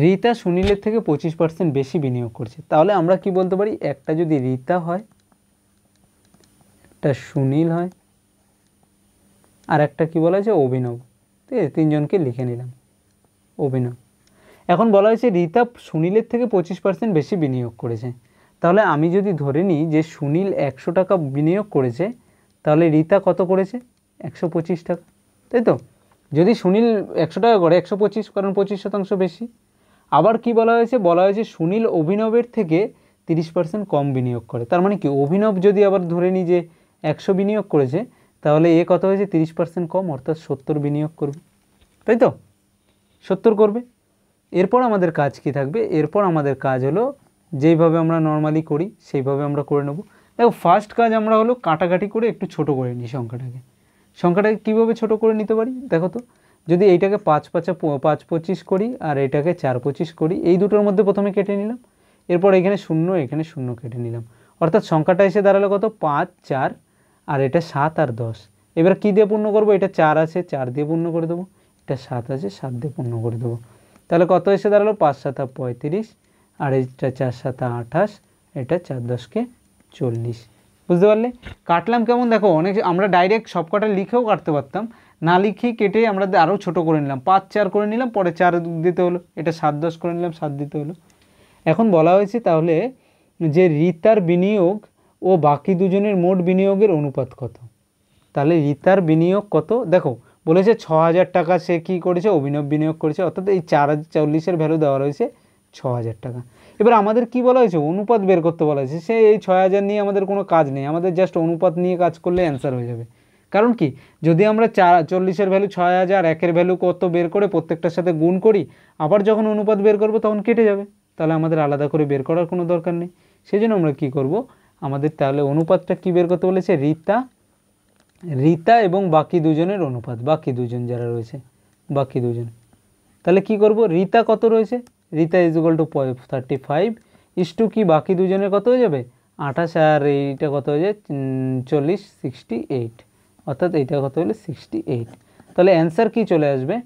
रीता सुनीलेर थेके 25% बेशी बिनियोग करछे ताहले आमरा कि बोलते पारी एकटा जोदि रीता हय एकटा सुनील हय आर एकटा कि बला हयेछे अभिनव। ठीक आछे तीनजनके लिखे निलाम अभिनव। एखन बला हयेछे रीता सुनीलेर थेके 25% बेशी बिनियोग करेछे ताहले आमी जोदि धरे निई जे सुनील 100 टाका बिनियोग करेछे ताहले रीता कत करेछे 125 टाका ताई तो जदि सुनील 100 टाका करे 125 कारण 25% बेशी। आबार कि बला हयेछे सुनील अभिनवेर थेके 30% कम बिनियोग करे तार माने कि अभिनव जदि आबार धरे निई जे 100 बिनियोग करेछे ताहले ए कत हयेछे 30% कम अर्थात 70 बिनियोग करबे ताई तो 70 करबे। एरपर आमादेर काज कि थाकबे एरपर आमादेर काज हलो যেভাবে আমরা নরমালি করি সেইভাবে আমরা করে নেব। দেখো ফার্স্ট কাজ আমরা হলো কাটাকাটি করে একটু ছোট করে নি সংখ্যাটাকে কিভাবে ছোট করে নিতে পারি দেখো তো যদি এইটাকে 5 × 5 = 25 করি আর এটাকে 4 × 25 করি এই দুটোর মধ্যে প্রথমে কেটে নিলাম এরপর এখানে শূন্য কেটে নিলাম অর্থাৎ সংখ্যাটা এসে দাঁড়ালো কত 5 4 আর এটা 7 আর 10। এবার কি দিয়ে পূর্ণ করব এটা 4 আছে 4 দিয়ে পূর্ণ করে দেব এটা 7 আছে 7 দিয়ে পূর্ণ করে দেব তাহলে কত এসে দাঁড়ালো 5 × 7 = 35 और ये 4 × 7 = 28 एटा 4 × 10 = 40 बुझते पारले काटलाम केमन देखो अनेक आमरा डायरेक्ट सबकटा लिखेओ काटते पारताम ना लिखे केटे आमरा आरो छोटो करे निलाम 5 × 4 करे निलाम परे 4 दिते हलो एटा 7 × 10 करे निलाम 7 दिते हलो। एखन बला हयेछे ताहले जे रीतार बिनियोग ओ बाकी दुजोनेर मोट बिनियोगेर अनुपात कत ताहले रीतार बिनियोग कत देखो बोलेछे 6000 टाका से कि करेछे अभिनव बिनियोग करेछे अर्थात एई 440 एर भ्यालु देওয়া রয়েছে 6000 টাকা। এবার আমাদের কি বলা হয়েছে অনুপাত বের করতে বলা হয়েছে সেই এই 6000 নিয়ে আমাদের কোনো কাজ নেই আমাদের জাস্ট অনুপাত নিয়ে কাজ করলে आंसर হয়ে যাবে কারণ কি যদি আমরা 40 এর ভ্যালু 6000 1 এর ভ্যালু কত বের করে প্রত্যেকটার সাথে গুণ করি আবার যখন অনুপাত বের করব তখন কেটে যাবে তাহলে আমাদের আলাদা করে বের করার কোনো দরকার নেই সেজন্য আমরা কি করব আমাদের তাহলে অনুপাতটা কি বের করতে বলেছে রিতা এবং বাকি দুজনের অনুপাত বাকি দুজন যারা রয়েছে বাকি দুজন তাহলে কি করব রিতা কত রয়েছে रीता = 35 की बाकी दुजोनेर कत हो जाबे 28 और एटा कत हो जाए 40 68 अर्थात एटा कत हलो 68 ताहले आंसर कि चले आसबे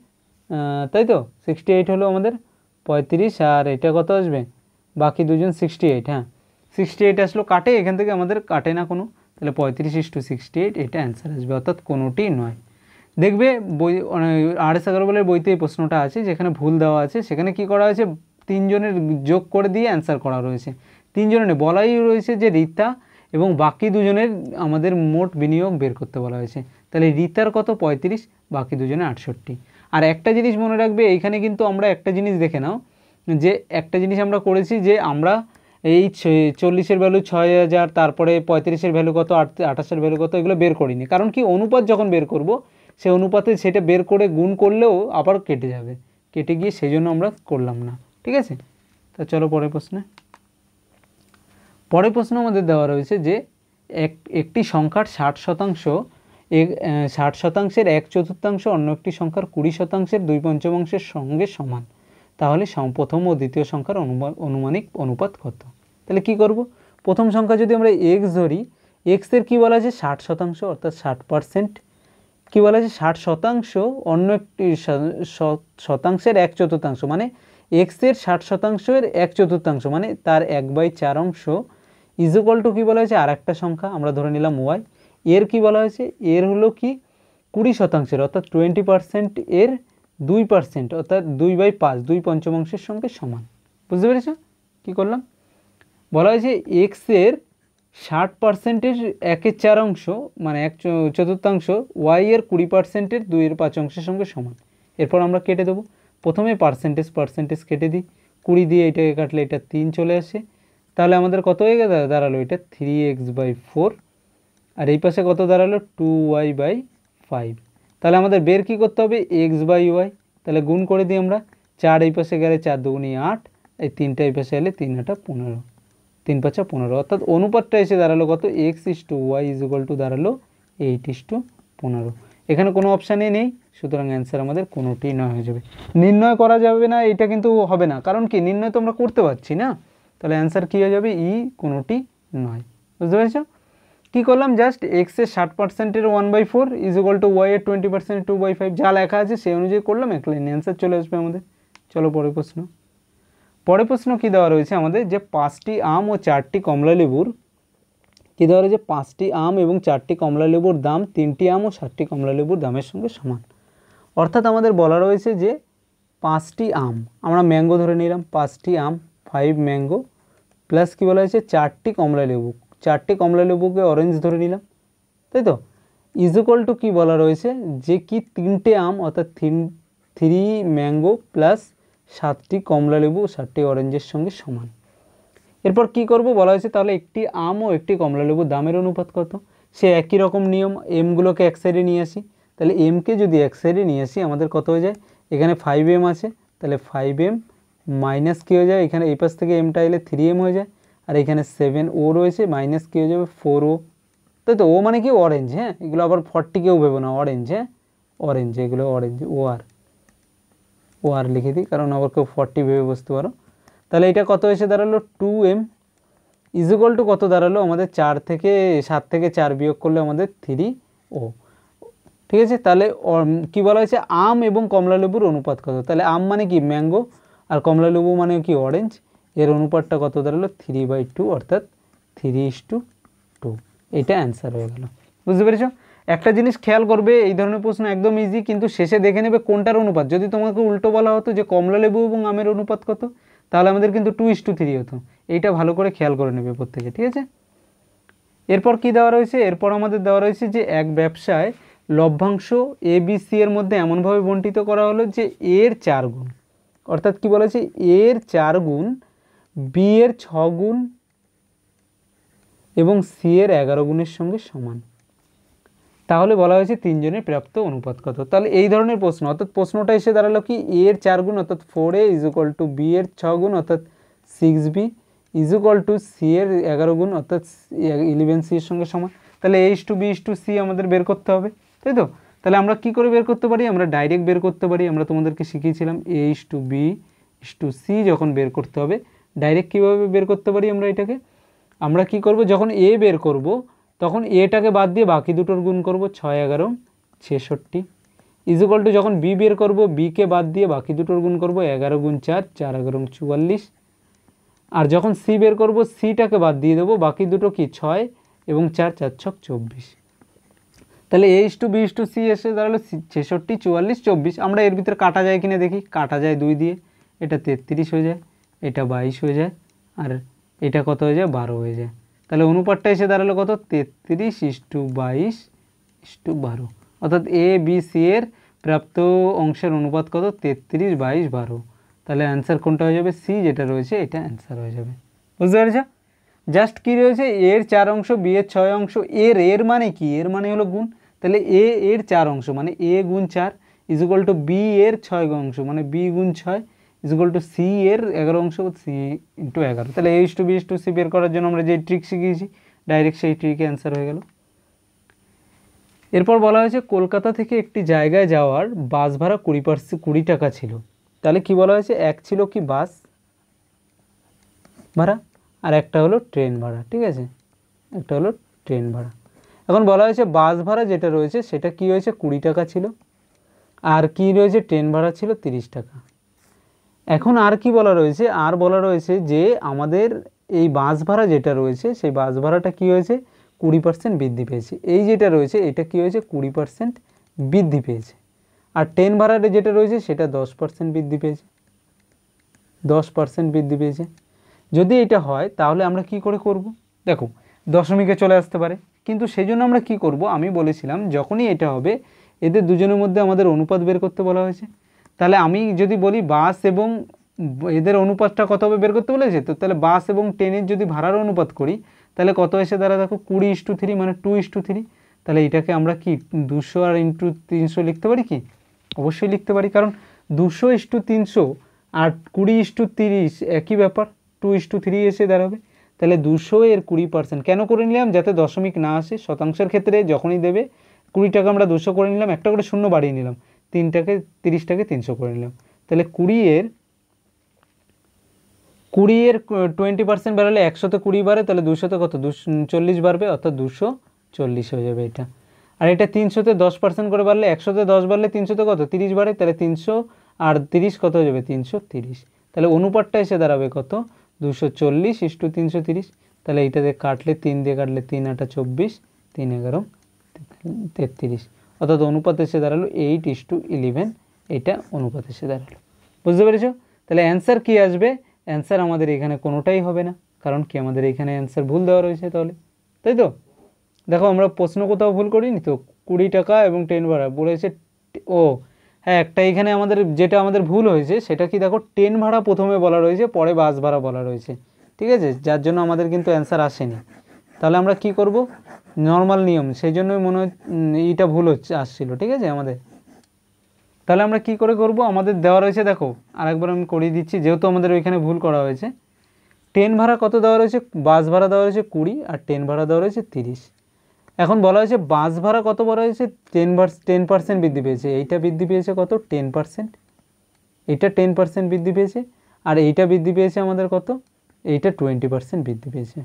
ताई तो 68 हलो आमादेर 35 और एटा कत आसबे बाकी दुजोन 68 हाँ 68 आसलो काटे एखान थेके आमादेर काटे ना कोनो ताहले 35 = 68 एटा आंसर आसबे अर्थात कोनोटी नय। দেখবে বই 11.5 বইতে এই প্রশ্নটা আছে যেখানে ভুল দেওয়া আছে সেখানে কি করা হয়েছে তিনজনের যোগ করে দিয়ে आंसर করা রয়েছে তিনজনের বলাই রয়েছে যে রিতা এবং বাকি দুজনের আমাদের মোট বিনিয়োগ বের করতে বলা হয়েছে তাহলে রিতার কত 35 বাকি দুজনের 68। আর একটা জিনিস মনে রাখবে এইখানে কিন্তু আমরা একটা জিনিস দেখে নাও যে একটা জিনিস আমরা করেছি যে আমরা এই 40 এর ভ্যালু 6000 তারপরে 35 এর ভ্যালু কত 28 এর ভ্যালু কত এগুলো বের করিনি কারণ কি অনুপাত যখন বের করব से अनुपाते सेटा बेर करे गुण करले आबार केटे जाबे केटे गिये सेजोन्नो आमरा करलाम ना। ठीक आछे तो चलो परेर प्रश्ने পরের প্রশ্ন আমাদের দেওয়া রয়েছে যে একটি সংখ্যার ৬০% ৬০% ⅓ অন্য একটি সংখ্যার ২০% ২/৫ সঙ্গে সমান, তাহলে প্রথম ও দ্বিতীয় সংখ্যার আনুমানিক অনুপাত কত? তাহলে কি করব, প্রথম সংখ্যা যদি আমরা x ধরি, x এর কি বলা আছে ৬০% অর্থাৎ ৬০%, কি বলা আছে ৬০% অন্য একটি শতাংশের ১/৪ মানে x এর ৬০% এর ১/৪ মানে তার ১/৪ অংশ ইজ ইকুয়াল টু কি বলা হয়েছে আরেকটা সংখ্যা আমরা ধরে নিলাম y, এর কি বলা হয়েছে এর হলো কি ২০% অর্থাৎ 20% এর ২% অর্থাৎ ২/৫ ২/৫ সঙ্গে সমান। বুঝতে পেরেছো? কি করলাম, বলা হয়েছে x এর ৬০%-এর ১/৪ অংশ মানে ১/৪ y এর ২০%-এর ২/৫ অংশের সঙ্গে সমান। এরপর আমরা কেটে দেবো, প্রথমে পার্সেন্টেজ পার্সেন্টেজ কেটে দিই, ২০ দিয়ে এটাকে কাটলে এটা ৩ চলে আসে, তাহলে আমাদের কত হয়ে গেছে দাঁড়ালো এটা 3x/4 আর এই পাশে কত দাঁড়ালো 2y/5। তাহলে আমাদের বের কী করতে হবে x/y, তাহলে গুণ করে দিই আমরা, ৪ এই পাশে গেলে ৪ দুগুণে ৮, এই ৩টা এই পাশে এলে ৩ ৮টা ১৫, ৩ ৫ ১৫ অর্থাৎ অনুপাতটা এসে দাঁড়ালো কত x/y= দাঁড়ালো 8:15। এখানে কোনো অপশানই নেই, সুতরাং অ্যান্সার আমাদের কোনোটি নয় হয়ে যাবে। নির্ণয় করা যাবে না এটা কিন্তু হবে না, কারণ কি নির্ণয় তো আমরা করতে পারছি না, তাহলে অ্যান্সার কী হয়ে যাবে ই কোনোটি নয়। বুঝতে পেরেছ? কী করলাম জাস্ট এক্স এর ৬০%-এর 1/4 = ওয়াই এর 20% 2/5 যা লেখা আছে সেই অনুযায়ী করলাম, একলাই অ্যান্সার চলে আসবে আমাদের। চলো পরের প্রশ্ন। পরের প্রশ্ন কী দেওয়া রয়েছে আমাদের যে 5টি আম ও 4টি কমলা লেবুর কী দেওয়া রয়েছে 5টি আম এবং 4টি কমলা লেবুর দাম 3টি আম ও 7টি কমলা লেবুর দামের সঙ্গে সমান। অর্থাৎ আমাদের বলা রয়েছে যে 5টি আম, আমরা ম্যাঙ্গো ধরে নিলাম, 5টি আম 5 ম্যাঙ্গো প্লাস কী বলা হয়েছে 4টি কমলা লেবু, 4টি কমলা লেবুকে অরেঞ্জ ধরে নিলাম, তাই তো ইজ ইকুয়াল টু কী বলা রয়েছে যে কি 3টে আম অর্থাৎ 3 ম্যাঙ্গো প্লাস 7টি কমলা লেবু 7টি অরেঞ্জের সঙ্গে সমান। এরপর কি করব বলা হয়েছে তাহলে একটি আম ও একটি কমলা লেবুর দামের অনুপাত কত। সে একই রকম নিয়ম, এমগুলোকে এক সাইডে নিয়ে আসি, তাহলে এমকে যদি এক সাইডে নিয়ে আসি আমাদের কত হয়ে যায়, এখানে 5m আছে, তাহলে 5m মাইনাস কী হয়ে যায়, এখানে এই পাশ থেকে এমটা এলে 3m হয়ে যায়, আর এখানে 7o রয়েছে মাইনাস কী হয়ে যাবে 4o, তাই তো ও মানে কি অরেঞ্জ, হ্যাঁ এগুলো আবার 40কেও ভেবো না, অরেঞ্জ, হ্যাঁ অরেঞ্জ, এগুলো অরেঞ্জ ও আর লিখে দিই কারণ আবার কেউ 40 ভেবে বসতে পারো। তাহলে এটা কত এসে দাঁড়ালো 2m ইজুগল টু কত দাঁড়ালো আমাদের 7 থেকে 4 বিয়োগ করলে আমাদের 3o। ঠিক আছে, তাহলে কি বলা হয়েছে আম এবং কমলা লেবুর অনুপাত কত, তাহলে আম মানে কি ম্যাঙ্গো আর কমলা লেবু মানে কি অরেঞ্জ, এর অনুপাতটা কত দাঁড়ালো 3/2 অর্থাৎ 3:2, এটা অ্যান্সার হয়ে গেল। বুঝতে পেরেছ? একটা জিনিস খেয়াল করবে, এই ধরনের প্রশ্ন একদম ইজি, কিন্তু শেষে দেখে নেবে কোনটার অনুপাত। যদি তোমাকে উল্টো বলা হতো যে কমলা লেবু এবং আমের অনুপাত কত, তাহলে আমাদের কিন্তু 2:3 হতো, এইটা ভালো করে খেয়াল করে নেবে প্রত্যেকে। ঠিক আছে, এরপর কি দেওয়া রয়েছে, এরপর আমাদের দেওয়া রয়েছে যে এক ব্যবসায় লভ্যাংশ ABC এর মধ্যে এমনভাবে বণ্টিত করা হলো যে এর 4 গুণ অর্থাৎ কি বলা হয়েছে এর 4 গুণ, বি এর 6 গুণ এবং সি এর 11 গুণের সঙ্গে সমান, তাহলে বলা হয়েছে 3 জনের প্রাপ্ত অনুপাত কত। তাহলে এই ধরনের প্রশ্ন অর্থাৎ প্রশ্নটা এসে দাঁড়ালো কি এর 4 গুণ অর্থাৎ 4a = বি এর 6 গুণ অর্থাৎ 6b = সি এর 11 গুণ অর্থাৎ 11c এর সঙ্গে সমান। তাহলে a:b:c আমাদের বের করতে হবে, তাই তো। তাহলে আমরা কি করে বের করতে পারি, আমরা ডাইরেক্ট বের করতে পারি, আমরা তোমাদেরকে শিখিয়েছিলাম a:b:c যখন বের করতে হবে ডাইরেক্ট কীভাবে বের করতে পারি আমরা এটাকে। আমরা কি করব, যখন a বের করব তখন এটাকে বাদ দিয়ে বাকি দুটোর গুণ করব, 6 × ১১ = ৬৬ ইজুকাল টু, যখন বি বের করব বিকে বাদ দিয়ে বাকি দুটোর গুণ করব 11 × ৪ = ৪ × ৪ = ৪৪ আর যখন সি বের করব সিটাকে বাদ দিয়ে দেবো, বাকি দুটো কি 6 এবং ৪ × ৪ = ২৪। তাহলে a:b:c এসে দাঁড়ালো ৬৬ ৪৪ ২৪। আমরা এর ভিতরে কাটা যায় কিনা দেখি, কাটা যায় 2 দিয়ে, এটা 33 হয়ে যায়, এটা 22 হয়ে যায় আর এটা কত হয়ে যায় 12 হয়ে যায়। তাহলে অনুপাতটা এসে দাঁড়ালো কত 33:22:12 অর্থাৎ a, b, c এর প্রাপ্ত অংশের অনুপাত কত 33:22:12। তাহলে অ্যান্সার কোনটা হয়ে যাবে, সি যেটা রয়েছে এটা অ্যান্সার হয়ে যাবে। বুঝতে পেরেছো? জাস্ট কী রয়েছে এর 4 অংশ, বি এর 6 অংশ, এর মানে কি, এর মানে হলো গুণ, তাহলে a এর 4 অংশ মানে a × ৪ = বি এর 6 অংশ মানে b × ৬ is equal to C एर एगारो अंश सी इंटू एगारो ताहले A to B to C बेर करार जोन्नो आमरा जे ट्रिक शिखेछि डायरेक्ट सेई ट्रिके आंसर हये गेल। एरपर बला हयेछे कलकाता थेके एकटी जायगाय जाओयार बास भाड़ा 20 टाका छिलो ताहले कि बला हयेछे एक छिलो कि बास भाड़ा और एक हलो ट्रेन भाड़ा। ठीक है एक हलो ट्रेन भाड़ा एखन बला हयेछे बास भाड़ा जेटा रयेछे सेटा कि हयेछे 20 टाका छिलो और कि रयेछे ट्रेन भाड़ा छिलो 30 टाका। एखन आर कि बला रयेछे आर बला रयेछे जे आमादेर एई बास भाड़ा जेटा रयेछे सेई बास भाड़ाटा कि हयेछे 20% बृद्धि पेयेछे एई जेटा रयेछे एटा कि हयेछे 20% बृद्धि पेयेछे आर ट्रेन भाड़ाटा जेटा रयेछे सेटा 10% बृद्धि पेयेछे 10% बृद्धि पेयेछे। जदि एटा हय ताहले आमरा कि करे करब देखो दशमिके चले आसते पारे किन्तु सेइजोन्नो आमरा कि करब आमी बलेछिलाम जखोनी एटा होबे एদের দুজনের মধ্যে আমাদের অনুপাত বের করতে বলা হয়েছে তাহলে আমি যদি বলি বাস এবং এদের অনুপাতটা কত হবে বের করতে বলেছে তো তাহলে বাস এবং ট্রেনের যদি ভাড়ার অনুপাত করি তাহলে কত এসে দাঁড়া দেখো 20:3 মানে 2:3 তাহলে এটাকে আমরা কি 200 আর ইনটু 300 লিখতে পারি কি অবশ্যই লিখতে পারি কারণ 200:300 আর 20:30 একই ব্যাপার 2:3 এসে দাঁড়াবে তাহলে 200 এর 20% কেন করে নিলাম যাতে দশমিক না আসে শতাংশের ক্ষেত্রে যখনই দেবে 20 টাকা আমরা 200 করে নিলাম একটা করে শূন্য বাড়িয়ে নিলাম 3 টাকা 30 টাকা 300 করে নিলাম তাহলে 20 এর 20% বাড়ালে 100 তে 20 বাড়ে তাহলে 200 তে কত 240 বাড়বে অর্থাৎ 240 হয়ে যাবে এটা আর এটা 300 তে 10% করে বাড়লে 100 তে 10 বাড়লে 300 তে কত 30 বাড়ে তাহলে 300 আর 30 কত হয়ে যাবে 330 তাহলে অনুপাতটা এসে দাঁড়াবে কত 240:330 তাহলে এইটাতে কাটলে 3 দিয়ে কাটলে 3 8 24 3 11 33 अर्थात अनुपात एस दाड़ो 8:11 ये अनुपात एस दाड़ो बुझते पे तेल अन्सार कि आसार हमारे ये कोटाई होना कारण कि हमारे ये अन्सार भूल देवा रही है तई तो देखो हमें प्रश्न कोथाओ भूल करी तो 20 टाका और ट्रेन भाड़ा बोले ओ हाँ एक जेटा भूल होता कि देखो ट्रेन भाड़ा प्रथम बला रही है पर बस भाड़ा बला रही है। ठीक है जार जो हमारे क्योंकि अन्सार आसें তাহলে আমরা কি করব নরমাল নিয়ম সেইজন্যই মনে এটা ভুল হচ্ছে আসছিল। ঠিক আছে আমাদের তাহলে আমরা কি করে করব আমাদের দেওয়া রয়েছে দেখো আরেকবার আমি করিয়ে দিচ্ছি যেহেতু আমাদের ওইখানে ভুল করা হয়েছে ট্রেন ভাড়া কত দেওয়া রয়েছে বাস ভাড়া দেওয়া রয়েছে 20 আর ট্রেন ভাড়া দেওয়া রয়েছে 30 এখন বলা হয়েছে বাস ভাড়া কত বড় হয়েছে 10% বৃদ্ধি পেয়েছে এইটা বৃদ্ধি পেয়েছে কত 10% এটা 10% বৃদ্ধি পেয়েছে আর এইটা বৃদ্ধি পেয়েছে আমাদের কত এইটা 20% বৃদ্ধি পেয়েছে।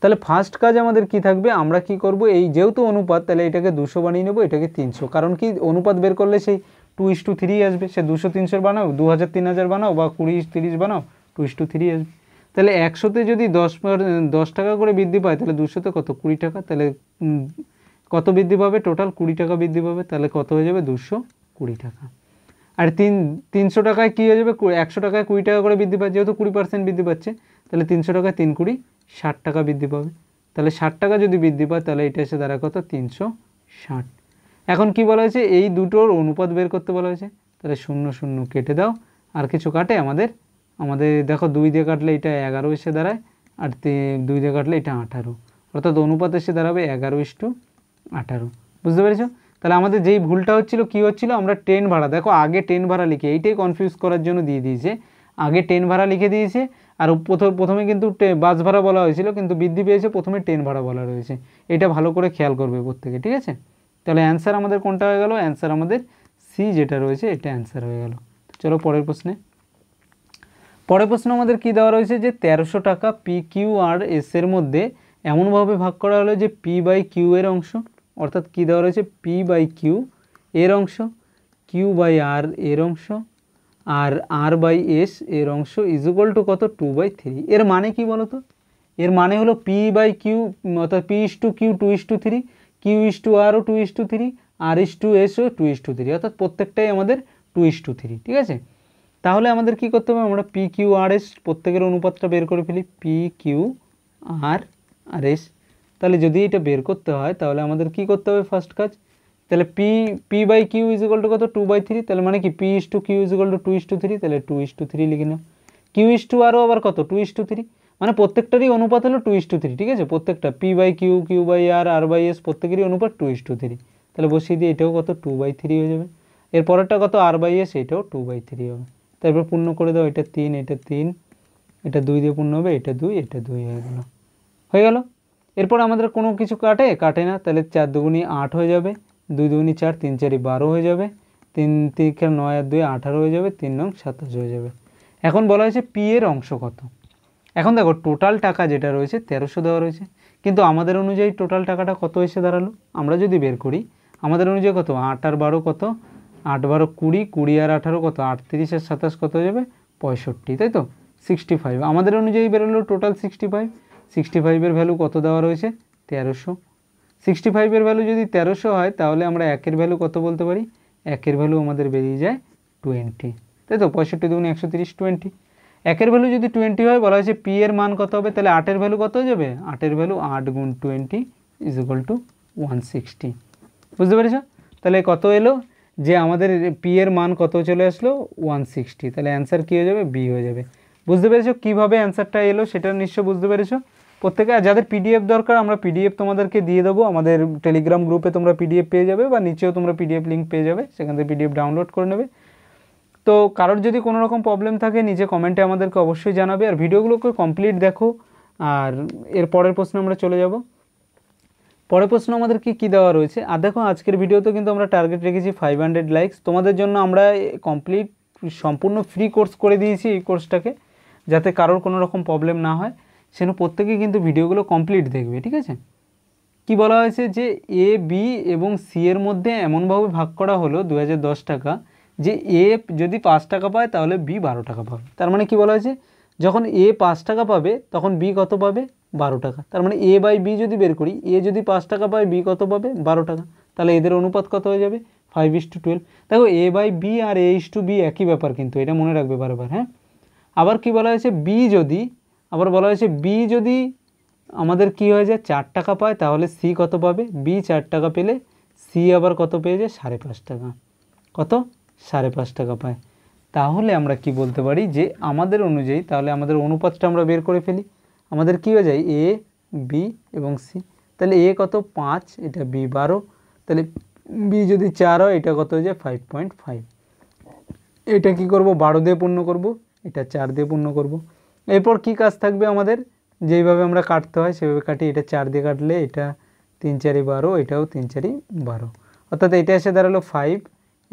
তাহলে ফার্স্ট কাজ আমাদের কি থাকবে আমরা কি করব এই যেহেতু অনুপাত তাহলে এটাকে 200 বানিয়ে নেব এটাকে 300 কারণ কি অনুপাত বের করলে সেই 2:3 আসবে সে 200 300 বানাও 2000 3000 বানাও বা 20 30 বানাও 2:3 আসবে তাহলে 100 তে যদি 10 টাকা করে বৃদ্ধি পায় তাহলে 200 তে কত 20 টাকা তাহলে কত বৃদ্ধি পাবে টোটাল 20 টাকা বৃদ্ধি পাবে তাহলে কত হয়ে যাবে 220 টাকা আর 300 টাকায় কি হয়ে যাবে 100 টাকায় 20 টাকা করে বৃদ্ধি পাচ্ছে যেহেতু 20% বৃদ্ধি পাচ্ছে তাহলে 300 টাকায় 3 60 টাকা বৃদ্ধি পাবে তাহলে 60 টাকা যদি বৃদ্ধি পায় তাহলে এটা এসে দাঁড়া কত 360 এখন কি বলা হয়েছে এই দুটোর অনুপাত বের করতে বলা হয়েছে তাহলে 0 0 কেটে দাও আর কিছু কাটে আমাদের আমাদের দেখো 2 দিয়ে কাটলে এটা 11 এসে দাঁড়ায় আর 2 দিয়ে কাটলে এটা 18 অর্থাৎ অনুপাত এসে দাঁড়াবে 11:18 বুঝতে পেরেছো। তাহলে আমাদের যেই ভুলটা হচ্ছিল কি হচ্ছিল আমরা ট্রেন ভাড়া দেখো আগে ট্রেন ভাড়া লিখে এইটাই কনফিউজ করার জন্য দিয়ে দিয়েছে আগে ট্রেন ভাড়া লিখে দিয়েছে আর প্রথমে কিন্তু বাস ভাড়া বলা হয়েছিল কিন্তু বৃদ্ধি পেয়েছে প্রথমে ট্রেন ভাড়া বলা রয়েছে এটা ভালো করে খেয়াল করবে প্রত্যেকে। ঠিক আছে তাহলে অ্যান্সার আমাদের কোনটা হয়ে গেল অ্যান্সার আমাদের সি যেটা রয়েছে এটা অ্যান্সার হয়ে গেল। চলো পরের প্রশ্নে পরের প্রশ্ন আমাদের কি দেওয়া রয়েছে যে 1300 টাকা পি কিউ আর এস এর মধ্যে এমনভাবে ভাগ করা হলো যে পি বাই কিউ এর অংশ অর্থাৎ কি দেওয়া রয়েছে পি বাই কিউ এর অংশ কিউ বাই আর এর অংশ और आर बाई एस एर अंश इज इक्वल टू कत 2/3 एर मान कि बोलो तो एर मान हलो पी बाई किऊ अर्थात P is to Q 2:3 Q is to R 2:3 R is to S 2:3 अर्थात प्रत्येकटाई हमारे 2:3। ठीक है ताहले हमें कि करते हैं पी किऊ आर एस प्रत्येक अनुपात बेर कर फिली पी किऊ आर एस ताहले जदि ये बेर करते हैं ताहले हमें कि करते हैं फार्स्ट काज তাহলে p p by Q is equal to কত 2/3 তাহলে মানে কি p is to Q is equal to 2:3 তাহলে 2:3 লিখে নাও কিউ ইজ টু আরও আবার কত 2:3 মানে প্রত্যেকটারই অনুপাত হলো 2:3। ঠিক আছে প্রত্যেকটা p by Q Q by R R by S প্রত্যেকেরই অনুপাত 2:3 তাহলে বসিয়ে দিয়ে এটাও কত 2/3 হয়ে যাবে এর পরেরটা কত r বাই এস এটাও 2/3 হবে তারপর পূর্ণ করে দাও। এটা 3 এটা 3 এটা 2 দিয়ে পূর্ণ হবে। এটা 2 এটা 2 হয়ে গেল এরপর আমাদের কোনো কিছু কাটে কাটে না তাহলে 4 2 8 হয়ে যাবে 2 2 4 3 4 12 হয়ে যাবে 3 3 9 আর 2 18 হয়ে যাবে 3 9 27 হয়ে যাবে। এখন বলা হয়েছে পি এর অংশ কত। এখন দেখো টোটাল টাকা যেটা রয়েছে 1300 দেওয়া রয়েছে কিন্তু আমাদের অনুযায়ী টোটাল টাকাটা কত এসে দাঁড়ালো আমরা যদি বের করি আমাদের অনুযায়ী কত 8 আর 12 কত 8 12 20 20 আর 18 কত 38 আর 27 কত হয়ে যাবে 65 তাই তো 65 আমাদের অনুযায়ী বের হলো টোটাল 65 65 এর ভ্যালু কত দেওয়া রয়েছে 1300 65 এর ভ্যালু যদি 1300 হয় তাহলে আমরা 1 এর ভ্যালু কত বলতে পারি 1 এর ভ্যালু আমাদের বেরিয়ে যায় 20 তাই তো 65 গুণ 130 20 1 এর ভ্যালু যদি 20 হয় বলা হয়েছে p এর মান কত হবে তাহলে 8 এর ভ্যালু কত হয়ে যাবে 8 এর ভ্যালু 8 গুণ 20 160 বুঝতে পেরেছো। তাহলে কত এলো যে আমাদের p এর মান কত চলে আসলো 160 তাহলে आंसर কি হয়ে যাবে b হয়ে যাবে। বুঝতে পেরেছো কিভাবে आंसरটা এলো সেটা নিশ্চয় বুঝতে পেরেছো। প্রত্যেকে যাদের পিডিএফ দরকার আমরা পিডিএফ তোমাদেরকে দিয়ে দেবো আমাদের টেলিগ্রাম গ্রুপে তোমরা পিডিএফ পেয়ে যাবে বা নিচেও তোমরা পিডিএফ লিংক পেয়ে যাবে সেখান থেকে পিডিএফ ডাউনলোড করে নেবে। তো কারোর যদি কোনো রকম প্রবলেম থাকে নিজে কমেন্টে আমাদেরকে অবশ্যই জানাবে আর ভিডিওগুলোকে কমপ্লিট দেখো। আর এর পরের প্রশ্ন আমরা চলে যাব। পরের প্রশ্ন আমাদের কি কী দেওয়া রয়েছে আর দেখো আজকের ভিডিওতে কিন্তু আমরা টার্গেট রেখেছি 500 লাইকস। তোমাদের জন্য আমরা কমপ্লিট সম্পূর্ণ ফ্রি কোর্স করে দিয়েছি এই কোর্সটাকে যাতে কারোর কোনো রকম প্রবলেম না হয় সেন প্রত্যেকেই কিন্তু ভিডিওগুলো কমপ্লিট দেখবে ঠিক আছে। কি বলা হয়েছে যে এ বি এবং সি এর মধ্যে এমনভাবে ভাগ করা হলো 2010 টাকা যে এ যদি 5 টাকা পায় তাহলে বি 12 টাকা পাবে। তার মানে কি বলা হয়েছে যখন এ 5 টাকা পাবে তখন বি কত পাবে 12 টাকা তার মানে এ বাই বি যদি বের করি এ যদি 5 টাকা পায় বি কত পাবে 12 টাকা তাহলে এদের অনুপাত কত হয়ে যাবে 5:12। দেখো এ বাই বি আর এ ইস টু বি একই ব্যাপার কিন্তু এটা মনে রাখবে বারবার হ্যাঁ। আবার কি বলা হয়েছে বি যদি আবার বলা হয়েছে বি যদি আমাদের কি হয়ে যায় 4 টাকা পায় তাহলে সি কত পাবে বি 4 টাকা পেলে সি আবার কত পেয়ে যায় 5.5 টাকা কত 5.5 টাকা পায়। তাহলে আমরা কি বলতে পারি যে আমাদের অনুযায়ী তাহলে আমাদের অনুপাতটা আমরা বের করে ফেলি আমাদের কি হয়ে যায় এ বি এবং সি তাহলে এ কত 5 এটা বি 12 তাহলে বি যদি 4 হয় এটা কত হয়ে যায় 5.5 এটা কি করব 12 দিয়ে পূর্ণ করব এটা 4 দিয়ে পূর্ণ করব। এরপর কি কাজ থাকবে আমাদের যেইভাবে আমরা কাটতে হয় সেভাবে কাটি এটা 4 দিয়ে কাটলে এটা 3 4 12 এটাও 3 4 12 অর্থাৎ এটা এসে দাঁড়ালো 5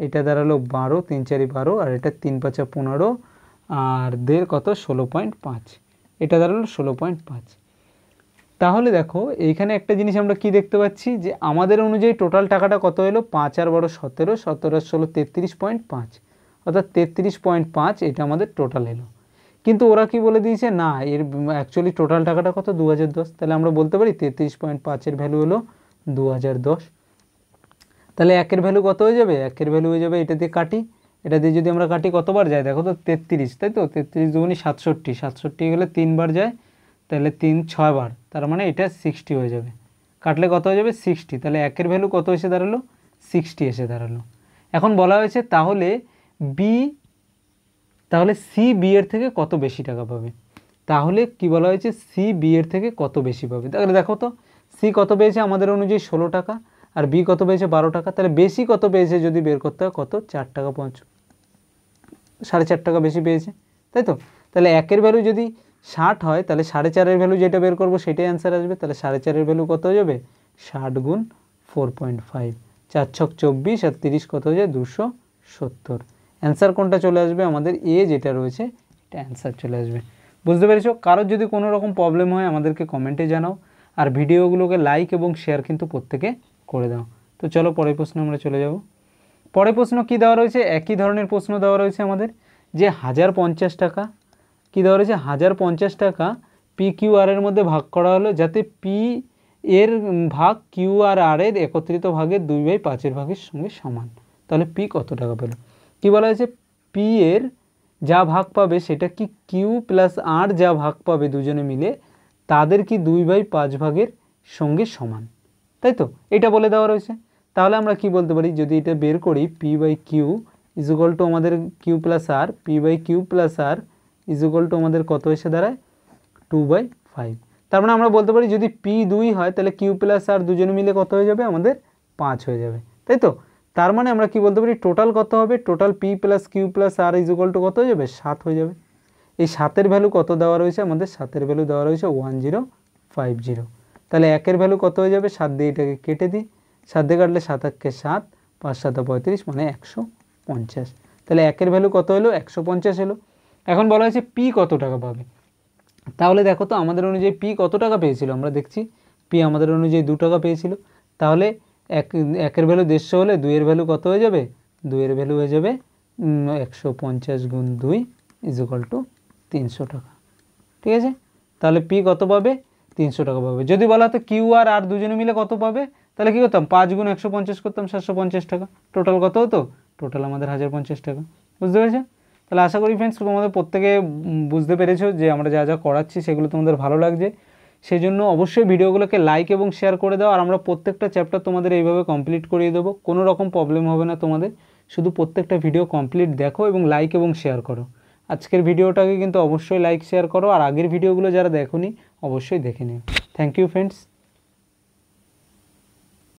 এটা দাঁড়ালো 12 3 4 12 আর এটা 3 5 15 আর দের কত 16.5 এটা দাঁড়ালো 16.5। তাহলে দেখো এইখানে একটা জিনিস আমরা কি দেখতে পাচ্ছি যে আমাদের অনুযায়ী টোটাল টাকাটা কত এলো 5 আর 12 17 17 আর 16 33.5 অর্থাৎ 33.5 এটা আমাদের টোটাল এলো কিন্তু ওরা কি বলে দিয়েছে না এর অ্যাকচুয়ালি টোটাল টাকাটা কত 2010 তাহলে আমরা বলতে পারি 33.5 এর ভ্যালু হলো 2010 তাহলে 1 এর ভ্যালু কত হয়ে যাবে 1 এর ভ্যালু হয়ে যাবে এটা দিয়ে কাটি এটা দিয়ে যদি আমরা কাটি কতবার যায় দেখো তো 33 তাই তো 33 2 67 67 হলে 3 বার যায় তাহলে 3 6 বার তার মানে এটা 60 হয়ে যাবে কাটলে কত হয়ে যাবে 60 তাহলে 1 এর ভ্যালু কত এসে দাঁড়ালো 60 এসে দাঁড়ালো। এখন বলা হয়েছে তাহলে বি তাহলে সি বি এর থেকে কত বেশি টাকা পাবে তাহলে কি বলা হয়েছে সি বি এর থেকে কত বেশি পাবে তাহলে দেখো তো সি কত পেয়েছে আমাদের অনুযায়ী 16 টাকা আর বি কত পেয়েছে 12 টাকা তাহলে বেশি কত পেয়েছে যদি বের করতে হয় কত 4 টাকা 4.5 টাকা বেশি পেয়েছে তাই তো। তাহলে 1 এর ভ্যালু যদি 60 হয় তাহলে 4.5 এর ভ্যালু যেটা বের করব সেটাই অ্যান্সার আসবে তাহলে 4.5 এর ভ্যালু কত হয়ে যাবে 60 গুণ 4.5 4 6 24 আর 30 কত হয়ে যায় 270 অ্যান্সার কোনটা চলে আসবে আমাদের এ যেটা রয়েছে এটা অ্যান্সার চলে আসবে। বুঝতে পেরেছো কারোর যদি কোনো রকম প্রবলেম হয় আমাদেরকে কমেন্টে জানাও আর ভিডিওগুলোকে লাইক এবং শেয়ার কিন্তু প্রত্যেকে করে দাও। তো চলো পরের প্রশ্ন আমরা চলে যাব। পরের প্রশ্ন কি দেওয়া রয়েছে একই ধরনের প্রশ্ন দেওয়া রয়েছে আমাদের যে 1050 টাকা কি দেওয়া রয়েছে 1050 টাকা পি কিউ আর এর মধ্যে ভাগ করা হলো যাতে পি এর ভাগ কিউ আর আর এর একত্রিত ভাগে 2/5 ভাগের সঙ্গে সমান তাহলে পি কত টাকা পেল। কি বলা হয়েছে পি এর যা ভাগ পাবে সেটা কি কিউ প্লাস আর যা ভাগ পাবে দুজনে মিলে তাদের কি 2/5 ভাগের সঙ্গে সমান তাই তো এটা বলে দেওয়া রয়েছে। তাহলে আমরা কি বলতে পারি যদি এটা বের করি P by Q is equal to আমাদের Q plus R P by Q plus R is equal to আমাদের কত এসে দাঁড়ায় 2/5 তার মানে আমরা বলতে পারি যদি পি 2 হয় তাহলে কিউ প্লাস আর দুজনে মিলে কত হয়ে যাবে আমাদের 5 হয়ে যাবে তাই তো। তার মানে আমরা কি বলতে পারি টোটাল কত হবে total P plus Q plus R is equal to কত হয়ে যাবে 7 হয়ে যাবে। এই 7 এর ভ্যালু কত দেওয়া রয়েছে আমাদের 7 এর ভ্যালু দেওয়া রয়েছে 1050। তাহলে 1 এর ভ্যালু কত হয়ে যাবে 7 দিয়ে এটাকে কেটে দিই 7 দিয়ে কাটলে 7 * 1 7 5 7 35 মানে 150। তাহলে 1 এর ভ্যালু কত হলো 150 হলো। এখন বলা হয়েছে পি কত টাকা পাবে তাহলে দেখো তো আমাদের অনুযায়ী পি কত টাকা পেয়েছিল আমরা দেখছি পি আমাদের অনুযায়ী 2 টাকা পেয়েছিল তাহলে 1 এর ভ্যালু 150 হলে 2 এর ভ্যালু কত হয়ে যাবে 2 এর ভ্যালু হয়ে যাবে 150 গুণ 2 = 300 টাকা। ঠিক আছে তাহলে পি কত পাবে 300 টাকা পাবে। যদি বলা হতো কিউ আর আর দুজনে মিলে কত পাবে তাহলে কি করতাম 5 গুণ 150 করতাম 750 টাকা টোটাল কত হতো টোটাল আমাদের 1050 টাকা। বুঝতে পেরেছো? তাহলে আশা করি फ्रेंड्स তোমাদের প্রত্যেকে বুঝতে পেরেছো যে আমরা যা যা করাচ্ছি সেগুলো তোমাদের ভালো লাগবে। সেজন্য অবশ্যই ভিডিওগুলোকে লাইক এবং শেয়ার করে দাও আর আমরা প্রত্যেকটা চ্যাপ্টার তোমাদের এইভাবে কমপ্লিট করিয়ে দেব কোনো রকম প্রবলেম হবে না তোমাদের শুধু প্রত্যেকটা ভিডিও কমপ্লিট দেখো এবং লাইক এবং শেয়ার করো। আজকের ভিডিওটাকে কিন্তু অবশ্যই লাইক শেয়ার করো আর আগের ভিডিওগুলো যারা দেখোনি অবশ্যই দেখে নিও। Thank you friends.